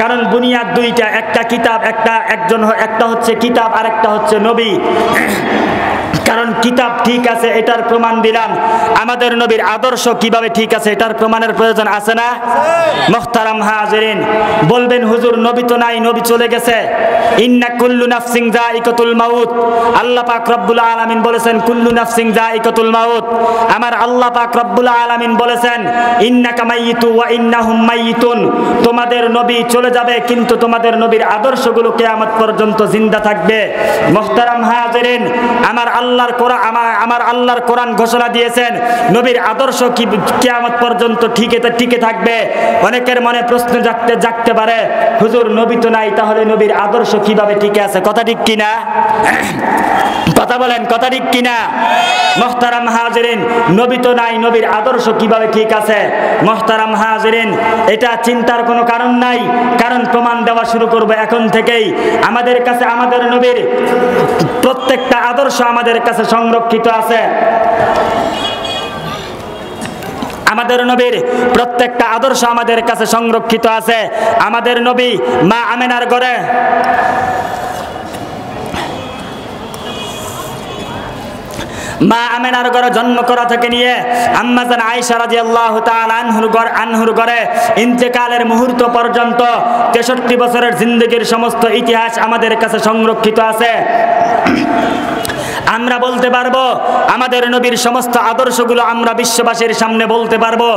কারণ বুনিয়াদ দুইটা একটা কিতাব একটা একজন একটা হচ্ছে কিতাব আর একটা হচ্ছে নবী কারণ কিতাব ঠিক আছে এটার প্রমাণ দিলাম আমাদের নবীর আদর্শ কিভাবে ঠিক আছে এটার প্রমাণের প্রয়োজন আছে না মুহতারাম হাজিরিন বলবেন হুজুর নবী তো নাই নবী চলে গেছে ইন্না কুল্লু নাফসিন যায়িকাতুল মাউত আল্লাহ পাক রব্বুল আলামিন বলেছেন কুল্লু নাফসিন যায়িকাতুল মাউত আমার আল্লাহ পাক রব্বুল আলামিন বলেছেন ইন্নাকা মাইয়িতু ওয়া ইন্নাহুম মাইয়িতুন তোমাদের নবী চলে যাবে কিন্তু তোমাদের নবীর আদর্শগুলো কিয়ামত পর্যন্ত জিন্দা থাকবে মুহতারাম হাজিরিন আমার আল্লাহর কোরআন আমার আল্লাহর কোরআন ঘোষণা দিয়েছেন নবীর আদর্শ কি কিয়ামত পর্যন্ত ঠিক এটা টিকে থাকবে অনেকের মনে প্রশ্ন জাগতে জাগতে পারে হুজুর নবী তো নাই তাহলে নবীর আদর্শ কিভাবে টিকে আছে কথা ঠিক কিনা কথা বলেন কথা ঠিক কিনা মুহতারাম হাজিরিন নবী তো নাই নবীর আদর্শ কিভাবে ঠিক আছে মুহতারাম হাজিরিন এটা চিন্তার কোনো কারণ নাই কারণ প্রমাণ দেওয়া শুরু করব এখন থেকেই আমাদের কাছে আমাদের নবীর প্রত্যেকটা আদর্শ আমাদের কাছে সংরক্ষিত আছে आमादेर नबीर प्रत्येकटा आदर्श आमादेर काछे संरक्षित आछे। आमादेर नबी मा आमेनार घरे मा आमेनार घरे जन्म करा थेके निये आम्मा जान आयशा रादियाल्लाहु ताआला आनहुर घर आनहुर घरे इंतेकालेर मुहूर्त पर्यन्त তেষট্টি বছরের जिंदगीर समस्त इतिहास आमादेर काछे संरक्षित आछे। আমরা বলতে পারবো আমাদের নবীর সমস্ত আদর্শগুলো আমরা বিশ্ববাসীর সামনে বলতে পারবো।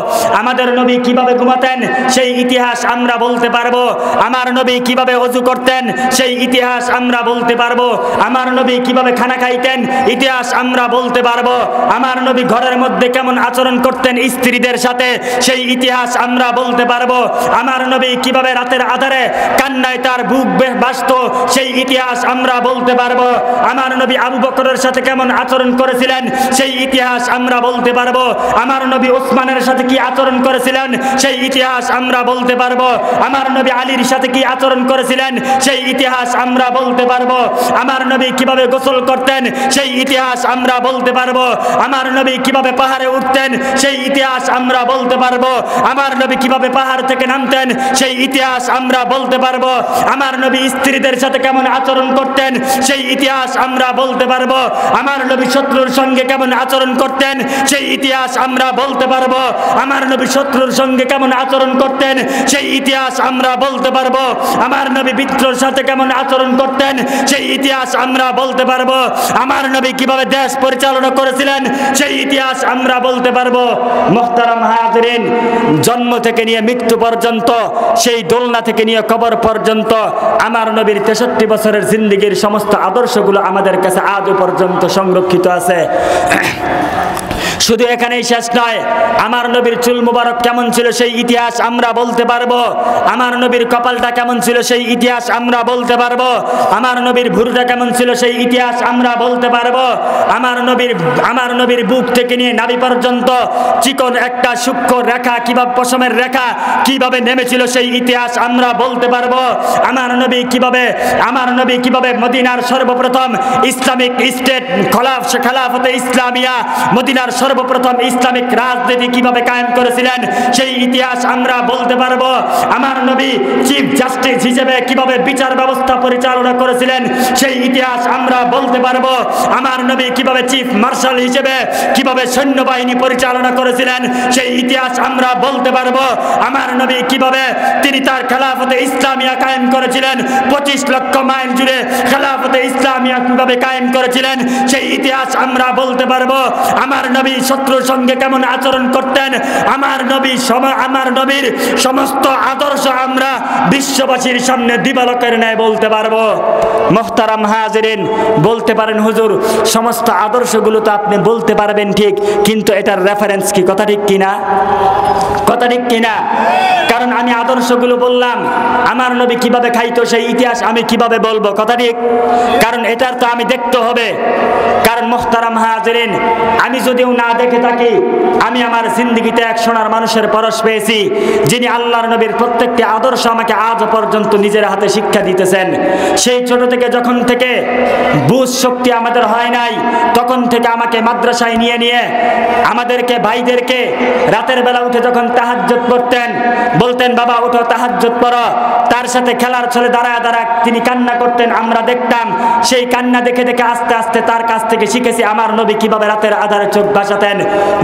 আমাদের নবী কিভাবে ঘুমাতেন সেই ইতিহাস আমরা বলতে পারবো। আমার নবী কিভাবে ওযু করতেন সেই ইতিহাস আমরা বলতে পারবো। আমার নবী কিভাবে খানা খাইতেন ইতিহাস আমরা বলতে পারবো। আমার নবী ঘরের মধ্যে কেমন আচরণ করতেন স্ত্রীদের সাথে সেই ইতিহাস আমরা বলতে পারবো। আমার নবী কিভাবে রাতের আধারে কান্নায় তার বুক ভাসতো সেই ইতিহাস আমরা বলতে পারবো। আমার নবী আবু বকরের সাথে কেমন আচরণ করেছিলেন সেই ইতিহাস আমরা বলতে পারবো। আমার নবী ওসমানের সাথে কি আচরণ করেছিলেন সেই ইতিহাস আমরা বলতে পারবো। আমার নবী আলীর সাথে কি আচরণ করেছিলেন সেই ইতিহাস আমরা বলতে পারবো। আমার নবী কিভাবে গোসল করতেন সেই ইতিহাস আমরা বলতে পারবো। আমার নবী কিভাবে পাহাড়ে উঠতেন সেই ইতিহাস আমরা বলতে পারবো। আমার নবী কিভাবে পাহাড় থেকে নামতেন সেই ইতিহাস আমরা বলতে পারবো। আমার নবী স্ত্রীদের সাথে কেমন আচরণ করতেন সেই ইতিহাস আমরা বলতে পারবো। আমার নবী শত্রুর সঙ্গে কেমন আচরণ করতেন সেই ইতিহাস আমরা বলতে পারবো। আমার নবী শত্রুর সঙ্গে কেমন আচরণ করতেন সেই ইতিহাস আমরা বলতে পারবো। আমার নবী মিত্রর সাথে কেমন আচরণ করতেন সেই ইতিহাস আমরা বলতে পারবো। আমার নবী কিভাবে দেশ পরিচালনা করেছিলেন সেই ইতিহাস আমরা বলতে পারবো। মুহতারাম হাজিরিন, জন্ম থেকে নিয়ে মৃত্যু পর্যন্ত, সেই দোলনা থেকে নিয়ে কবর পর্যন্ত আমার নবীর তেষট্টি বছরের জিন্দিগির সমস্ত আদর্শগুলো আমাদের কাছে আজ পর্যন্ত সংরক্ষিত আছে। শুধু এখানেই শেষ নয়, আমার নবীর চুল মুবারক কেমন ছিল সেই ইতিহাস আমরা বলতে পারবো। আমার নবীর কপালটা কেমন ছিল সেই ইতিহাস আমরা বলতে পারবো। আমার নবীর ভুরুটা কেমন ছিল সেই ইতিহাস আমরা বলতে পারবো। আমার নবীর আমার নবীর বুক থেকে নিয়ে নাভি পর্যন্ত চিকন একটা সূক্ষ্ম রেখা কিভাবে পশমের রেখা কিভাবে নেমেছিল সেই ইতিহাস আমরা বলতে পারবো। আমার নবী কিভাবে আমার নবী কিভাবে মদিনার সর্বপ্রথম ইসলামিক স্টেট খলাফ খেলাফতে ইসলামিয়া মদিনার সর্বপ্রথম ইসলামিক রাজনীতি কিভাবে কায়েম করেছিলেন সেই ইতিহাস আমরা বলতে পারবো। আমার নবী চিফ জাস্টিস হিসেবে কিভাবে বিচার ব্যবস্থা পরিচালনা করেছিলেন সেই ইতিহাস আমরা বলতে পারবো। আমার নবী কিভাবে চিফ মার্শাল হিসেবে কিভাবে সৈন্যবাহিনী পরিচালনা করেছিলেন সেই ইতিহাস আমরা বলতে পারবো। আমার নবী কিভাবে তিনি তার খেলাফতে ইসলামিয়া কায়েম করেছিলেন, পঁচিশ লক্ষ মাইল জুড়ে খেলাফতে ইসলামিয়া কিভাবে কায়েম করেছিলেন সেই ইতিহাস আমরা বলতে পারবো। আমার নবী শত্রুর সঙ্গে কেমন আচরণ করতেন, আমার নবী আমার নবীর সমস্ত আদর্শ আমরা বিশ্ববাসীর সামনে দিবালকের ন্যায় বলতে পারবো। মুহতারাম হাজিরিন, বলতে পারেন হুজুর সমস্ত আদর্শগুলো তো আপনি বলতে পারবেন ঠিক, কিন্তু এটার রেফারেন্স কি, কথা ঠিক কিনা, কথা ঠিক কিনা? কারণ আমি আদর্শগুলো বললাম, আমার নবী কিভাবে খাইতো সেই ইতিহাস আমি কিভাবে বলবো, কথা ঠিক? কারণ এটার তো আমি দেখতে হবে। কারণ মুহতারাম হাজিরিন, আমি যদিও না দেখে থাকি, আমি আমার জিন্দগিতে এক সোনার মানুষের পরশ পেয়েছি, যিনি আল্লাহর নবীর প্রত্যেকটি আদর্শ আমাকে আজ পর্যন্ত নিজের হাতে শিক্ষা দিতেছেন। সেই ছোট থেকে, যখন থেকে বুঝ শক্তি আমাদের হয় নাই, তখন থেকে আমাকে মাদ্রাসায় নিয়ে নিয়ে আমাদেরকে ভাইদেরকে রাতের বেলা উঠে যখন তাহাজ্জুদ পড়তেন, বলতেন বাবা উঠো তাহাজ্জুদ পড়ো, তার সাথে খেলার ছলে দাঁড়ায় দাঁড়ায় তিনি কান্না করতেন, আমরা দেখতাম। সেই কান্না দেখে দেখে আস্তে আস্তে তার কাছ থেকে শিখেছি আমার নবী কিভাবে রাতের আধারে চোখ ভাসাতেন।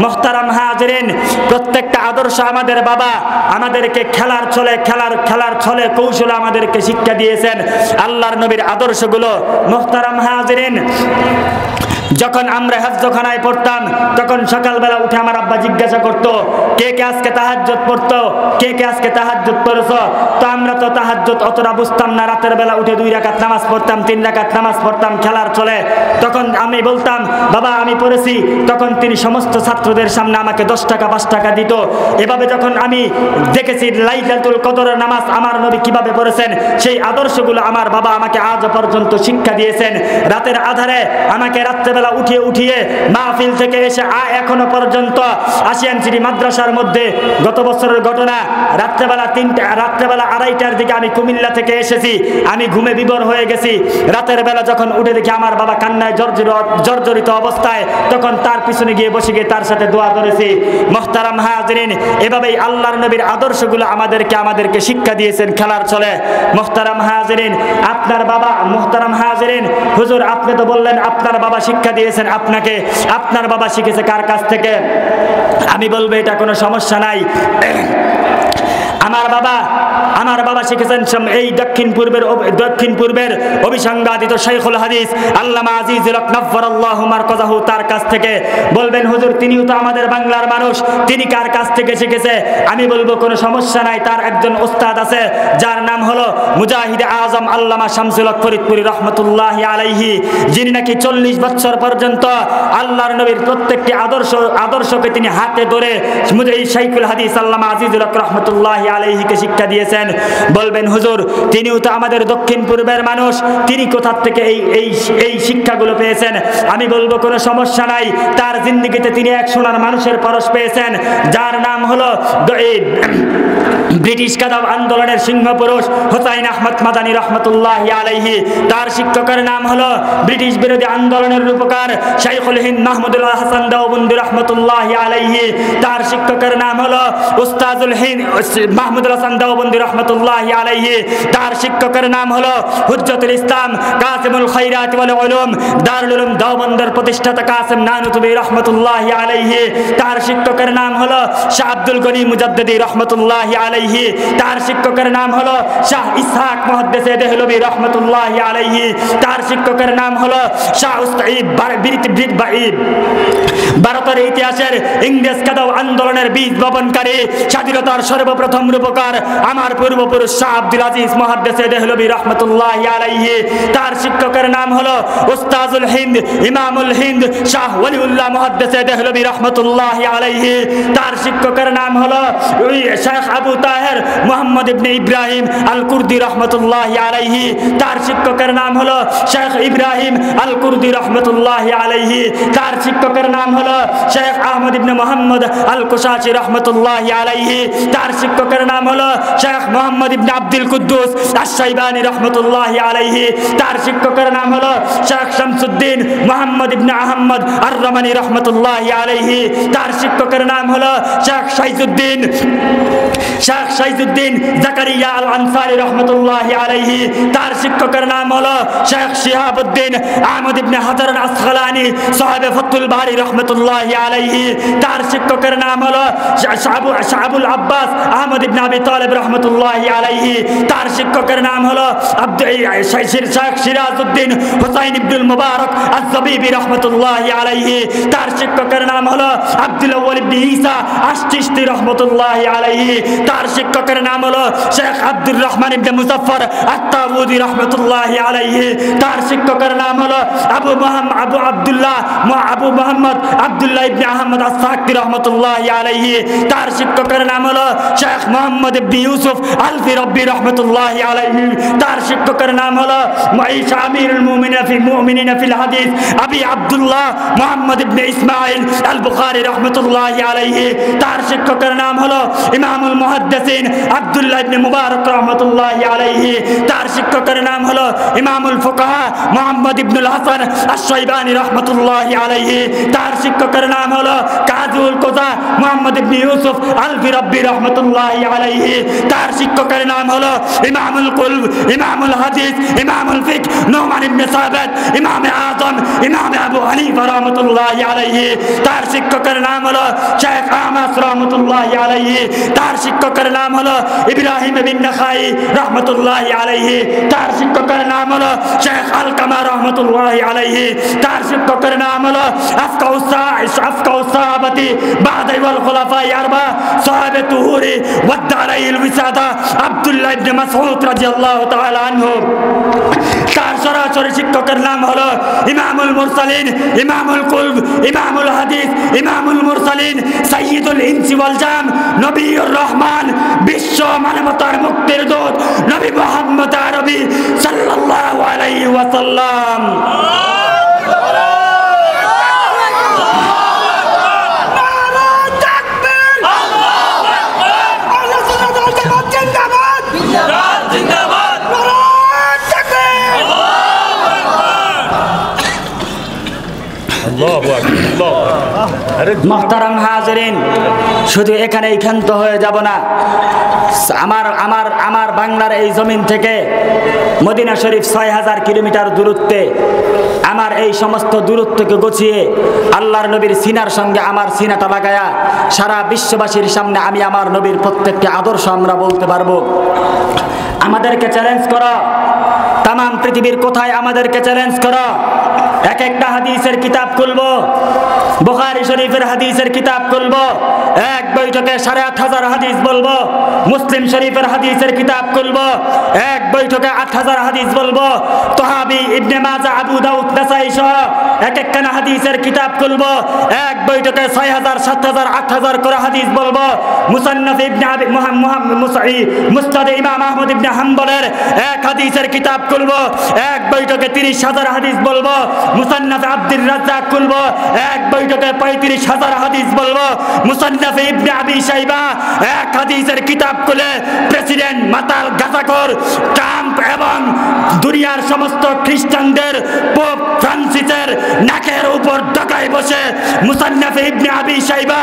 মুহতারাম হাজিরিন, প্রত্যেকটা আদর্শ আমাদের বাবা আমাদেরকে খেলার ছলে খেলার খেলার ছলে কৌশলে আমাদেরকে শিক্ষা দিয়েছেন, আল্লাহর নবীর আদর্শগুলো। মুহতারাম হাজিরিন, যখন আমরা হাফজখানায় পড়তাম, তখন সকালবেলা উঠে আমার আব্বা জিজ্ঞাসা করতো কে কে আজকে তাহাজ্জুদ পড়তো, কে কে আজকে তাহাজ্জুদ পড়েছো। তো আমরা তো তাহাজ্জুদ অতটা বুঝতাম না, রাতের বেলা উঠে দুই রাকাত নামাজ পড়তাম, তিন রাকাত নামাজ পড়তাম খেলার চলে। তখন আমি বলতাম বাবা আমি পড়েছি, তখন তিনি সমস্ত ছাত্রদের সামনে আমাকে দশ টাকা পাঁচ টাকা দিত। এভাবে যখন আমি দেখেছি লাইলাতুল কদরের নামাজ আমার নবী কিভাবে পড়েছেন, সেই আদর্শগুলো আমার বাবা আমাকে আজ পর্যন্ত শিক্ষা দিয়েছেন। রাতের আধারে আমাকে রাত্রেবেলা আপনারা উঠিয়ে উঠিয়ে মাহফিল থেকে এসে এখনো পর্যন্ত আশিয়ান সিটি মাদ্রাসার মধ্যে গত বছরের ঘটনা রাত্রেবেলা তিনটা রাত্রেবেলা আড়াইটার দিকে আমি কুমিল্লা থেকে এসেছি, আমি ঘুমে বিভোর হয়ে গেছি। রাতের বেলা যখন উঠে দেখি আমার বাবা কান্নায় জর্জরিত অবস্থায়, তখন তার পিছনে গিয়ে বসে গিয়ে তার সাথে দোয়া করেছি। মোহতারাম হাজিরিন, এভাবেই আল্লাহর নবীর আদর্শগুলো আমাদেরকে আমাদেরকে শিক্ষা দিয়েছেন খেলার চলে। মোহতারাম হাজিরিন, আপনার বাবা মোহতারাম হাজিরিন হুজুর আপনি তো বললেন আপনার বাবা শিক্ষা দিয়েছেন আপনাকে, আপনার বাবা শিখেছে কার কাছ থেকে? আমি বলবো এটা কোনো সমস্যা নাই। আমার বাবা আমার বাবা শিখেছেন এই দক্ষিণ পূর্বের দক্ষিণ পূর্বের অভিসংবাদিত শাইখুল হাদিস আল্লামা আজিজুল হক নাফারাল্লাহু মারকাজাহু তার কাছ থেকে। বলবেন হুজুর তিনিও তো আমাদের বাংলার মানুষ, তিনি কার কাছ থেকে শিখেছে? আমি বলবো কোনো সমস্যা নাই, তার একজন উস্তাদ আছে যার নাম হলো মুজাহিদ আজম আল্লামা শামসুল হক ফরিদপুরি রহমতুল্লাহি আলাইহি, যিনি নাকি চল্লিশ বছর পর্যন্ত আল্লাহর নবীর প্রত্যেকটি আদর্শ আদর্শকে তিনি হাতে ধরে এই শাইখুল হাদিস আল্লামা আজিজুল হক রহমতুল্লাহি আলাইহিকে শিক্ষা দিয়েছেন। বলবেন হুজুর তিনিও তো আমাদের দক্ষিণ পূর্বের মানুষ, তিনি কোথা থেকে এই এই এই শিক্ষাগুলো পেয়েছেন? আমি বলবো কোনো সমস্যা নাই, তার জিন্দিগিতে তিনি এক সোনার মানুষের পরশ পেয়েছেন যার নাম হলো ব্রিটিশ কাদাব আন্দোলনের সিংহপুরুষ হুসাইন আহমদ মাদানী রহমতুল্লাহি আলাইহি। তার শিক্ষকের নাম হলো ব্রিটিশ বিরোধী আন্দোলনের রূপকার শাইখুল হিন্দ মাহমুদুল্লাহ হাসান দেওবন্দি রহমতুল্লাহি আলাইহি। তার শিক্ষকের নাম হলো উস্তাদুল হিন্দ মাহমুদুল হাসান দেওবন্দি রহমতুল্লাহি আলাইহি। তার শিক্ষকের নাম হলো হুজ্জতুল ইসলাম কাসিমুল খায়রাত ওয়াল উলুম দারুল উলুম দেওবন্দের প্রতিষ্ঠাতা কাসিম নানুতুবি রহমতুল্লাহি আলাইহি। তার শিক্ষকের নাম হলো শাহ আব্দুল গনি মুজাদ্দিদি রহমতুল্লাহি আলাইহি। তার শিক্ষকের নাম হলো শাহ ইসহাক মুহাদ্দিসে দেহলভী রহমতুল্লাহি আলাইহি। তার শিক্ষকের নাম হলো শাহ উস্তাদ ভারতের ইতিহাসের ইংরেজ কাদাও আন্দোলনের বীজ বপনকারী স্বাধীনতার সর্বপ্রথম রূপকার আমার পূর্বপুরুষ শাহ আব্দুল আজিজ মুহাদ্দিসে দেহলভী রহমতুল্লাহি আলাইহি। তার শিক্ষকের নাম হলো উস্তাদুল হিন্দ ইমামুল হিন্দ শাহ ওয়ালিউল্লাহ মুহাদ্দিসে দেহলভী রহমতুল্লাহি আলাইহি। তার শিক্ষকের নাম হলো শাহ আবু মোহাম্মদ ইবনে ইব্রাহিম আল কুর্দি রহমতুল্লাহি আলাইহি। তার শিক্ষকের নাম হলো শেখ ইব্রাহিম আল কুর্দি রহমতুল্লাহি আলাইহি। তার শিক্ষকের নাম হলো শেখ আহমদ ইবনে মোহাম্মদ আল কুশাচি রহমতুল্লাহি আলাইহি। তার শিক্ষকের নাম হলো শেখ মোহাম্মদ ইবনে আব্দুল কুদ্দুস আশ-শাইবানি রহমতুল্লাহি আলাইহি। তার শিক্ষকের নাম হলো শেখ শামসুদ্দিন মোহাম্মদ ইবনে আহমদ আর-রমানি রহমতুল্লাহি আলাইহি। তার শিক্ষকের নাম হলো শেখ সাইজুদ্দিন শাহ সাইদুদ্দিন জাকারিয়া আল আনসারী রহমতুল্লাহি আলাইহি। তার শিক্ষকের নাম হলো শেখ শিহাবুদ্দিন আহমদ ইবনে হাজার আসখালানী সাহেবে ফতুল বারী রহমতুল্লাহি আলাইহি। তার শিক্ষকের নাম হলো শাহাবুল আব্বাস আহমদ ইবনে আবি তালেব রহমতুল্লাহি আলাইহি। তার শিক্ষকের নাম হলো আব্দুল শেখ সিরাজউদ্দিন হুসাইন ইবনুল মুবারক আয-যাবিবি রহমতুল্লাহি আলাইহি। তার শিক্ষকের নাম হলো আব্দুল আউয়াল ইবনে ঈসা আশ-চিশতি রহমতুল্লাহি আলাইহি। তার শিক্ষকের নাম হলো শেখ আব্দুর রহমান ইবনে মুজাফফর আত-তাউদি রহমতুল্লাহি আলাইহি। তার শিক্ষকের নাম হলো আবু মুহাম্মদ আবু আব্দুল্লাহ আবু মুহাম্মদ আব্দুল্লাহ ইবনে আহমদ আস-সাকফি রহমতুল্লাহি আলাইহি। তার শিক্ষকের নাম হলো শেখ মোহাম্মদ ইবনে ইউসুফ আলফি রব্বি রহমতুল্লাহি আলাইহি। তার শিক্ষকের নাম হলো মাইশা আমিরুল মুমিনিনা ফি মুমিনিনা ফিল হাদিস আবি আব্দুল্লাহ মুহাম্মদ ইবনে ইসমাঈল আল-বুখারী রহমতুল্লাহি আলাইহি। তার শিক্ষকের নাম হলো ইমামুল মুহাদ্দিসিন আব্দুল্লাহ ইবনে মুবারক রহমাতুল্লাহি আলাইহি। তার শিক্ষকের নাম হলো ইমামুল ফুকাহা মুহাম্মদ ইবনুল হাসান আশ-শাইবানী রহমাতুল্লাহি আলাইহি। তার শিক্ষকের নাম হলো কাজুল কোজা মুহাম্মদ ইবনে ইউসুফ আলফি রাব্বি রহমাতুল্লাহি আলাইহি। তার শিক্ষকের নাম হলো ইমামুল কুলব ইমামুল হাদিস ইমামুল ফিকহ নোমান ইবনে সাবিত ইমামে আযম ইমামে আবু হানিফা রহমাতুল্লাহি আলাইহি। তার শিক্ষকের নাম হলো শেখ আমাস রহমাতুল্লাহি আলাইহি। তার শিক্ষকের নাম হলো ইব্রাহিম বিন নাখাই রহমতুল্লাহি আলাইহি। তার শিক্ষকের নাম হলো শেখ আলকামা রহমতুল্লাহি আলাইহি। তার শিক্ষকের নাম হলো আফকাউস সাইস আফকাউস সাহাবাতি বাদা ওয়াল খুলাফা আরবা সাহাবে তুহুরি ওয়াদ আলাইহিল ওয়াসাদা আব্দুল্লাহ ইবনে মাসউদ রাদিয়াল্লাহু তাআলা আনহু। তার সরাসরি শিক্ষকের নাম হলো ইমামুল মুরসালিন ইমামুল কুলব ইমামুল হাদিস ইমামুল মুরসালিন সাইয়্যিদুল ইনসি ওয়াল জান নবীউর রহমান বিশ্ব মানবতার মুক্তির দূত নবী মুহাম্মদ আরবি সাল্লাল্লাহু আলাইহি ওয়াসাল্লাম। মোহতারাম হাজেরিন, শুধু এখানেই ক্ষান্ত হয়ে যাব না। আমার আমার আমার বাংলার এই জমিন থেকে মদিনা শরীফ ছয় হাজার কিলোমিটার দূরত্বে, আমার এই সমস্ত দূরত্বকে গুছিয়ে আল্লাহর নবীর সিনার সঙ্গে আমার সিনাটা লাগায়া সারা বিশ্ববাসীর সামনে আমি আমার নবীর প্রত্যেকটি আদর্শ আমরা বলতে পারবো। আমাদেরকে চ্যালেঞ্জ করো, তামাম পৃথিবীর কোথায় আমাদেরকে চ্যালেঞ্জ করো। এক একটা হাদিসের কিতাব খুলবো, বুখারী শরীফের হাদিসের কিতাব খুলবো, এক বৈঠকে সাড়ে আট হাজার হাদিস বলবো। মুসলিম শরীফের হাদিসের কিতাব খুলবো, এক বৈঠকে আট হাজার হাদিস বলবো। তাহাবী, ইবনে মাজা, আবু দাউদ, নাসাঈ সহ এক একখানা হাদিসের কিতাব খুলবো, এক বৈঠকে ছয় হাজার সাত হাজার আট হাজার করে হাদিস বলবো। মুসান্নাফ ইবনে আবি মুসনাদ ইমাম আহমদ ইবনে হাম্বলের এক হাদিসের কিতাব খুলবো, এক বৈঠকে তিরিশ হাজার হাদিস বলবো। মুসান্নাফ আব্দুর রাজ্জাক খুলবো, এক বৈঠকে পঁয়ত্রিশ হাজার হাদিস বলবো। মুসান্নাফ ইবনে আবি শাইবা এক হাদিসের কিতাব খুলে প্রেসিডেন্ট, মাতাল, গাঁজাখোর, ট্রাম্প এবং দুনিয়ার সমস্ত খ্রিস্টানদের পোপ ফ্রান্সিসের নাকের উপর ডকায় বসে মুসান্নাফ ইবনে আবি শাইবা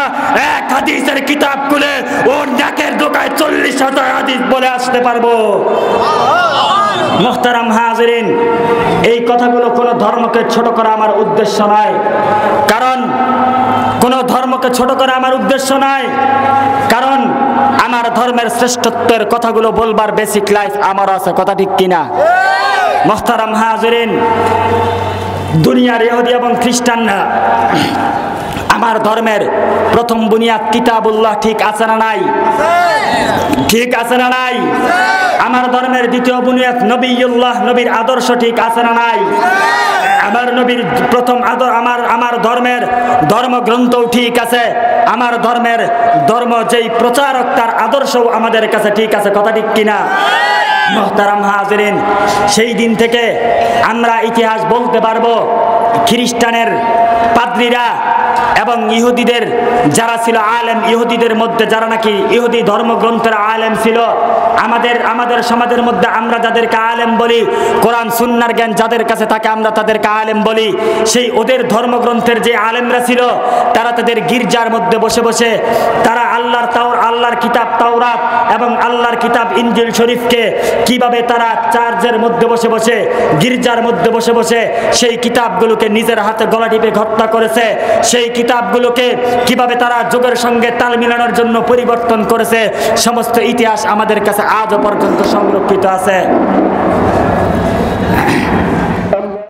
এক হাদিসের কিতাব খুলে ওর নাকের ডকায় চল্লিশ হাজার হাদিস বলে আসতে পারবো। মোহতারাম হাজেরিন, এই কথাগুলো কোনো ধর্মকে ছোট করা আমার উদ্দেশ্য নয়, কারণ কোনো ধর্মকে ছোট করা আমার উদ্দেশ্য নয়, কারণ আমার ধর্মের শ্রেষ্ঠত্বের কথাগুলো বলবার বেসিক লাইফ আমার আছে, কথা ঠিক কিনা? মোহতারাম হাজেরিন, দুনিয়ার ইহুদি এবং খ্রিস্টানরা আমার ধর্মের প্রথম বুনিয়াদ কিতাবুল্লাহ ঠিক আছে না নাই? ঠিক আছে না নাই? আমার ধর্মের দ্বিতীয় বুনিয়াদ নবীউল্লাহ, নবীর আদর্শ ঠিক আছে না নাই? আমার নবীর প্রথম আদর আমার আমার ধর্মের ধর্মগ্রন্থও ঠিক আছে, আমার ধর্মের ধর্ম যেই প্রচারক তার আদর্শও আমাদের কাছে ঠিক আছে, কথা ঠিক কিনা? মোহতারাম হাজেরিন, সেই দিন থেকে আমরা ইতিহাস বলতে পারবো খ্রিস্টানের পাদ্রীরা এবং ইহুদিদের যারা ছিল আলেম, ইহুদিদের মধ্যে যারা নাকি ইহুদি ধর্মগ্রন্থের আলেম ছিল, আমাদের আমাদের সমাজের মধ্যে আমরা যাদেরকে আলেম বলি, কোরআন সুন্নার জ্ঞান যাদের কাছে থাকে আমরা তাদেরকে আলেম বলি, সেই ওদের ধর্মগ্রন্থের যে আলেমরা ছিল তারা তাদের গির্জার মধ্যে বসে বসে তারা আল্লাহর তাও আল্লাহর কিতাব তাওরাত এবং আল্লাহর কিতাব ইনজিল শরীফকে কিভাবে তারা চার্চের মধ্যে বসে বসে গির্জার মধ্যে বসে বসে সেই কিতাবগুলোকে নিজের হাতে গলা টিপে হত্যা করেছে, সেই কিতাবগুলোকে কিভাবে তারা যুগের সঙ্গে তাল মিলানোর জন্য পরিবর্তন করেছে, সমস্ত ইতিহাস আমাদের কাছে আজও পর্যন্ত সংরক্ষিত আছে।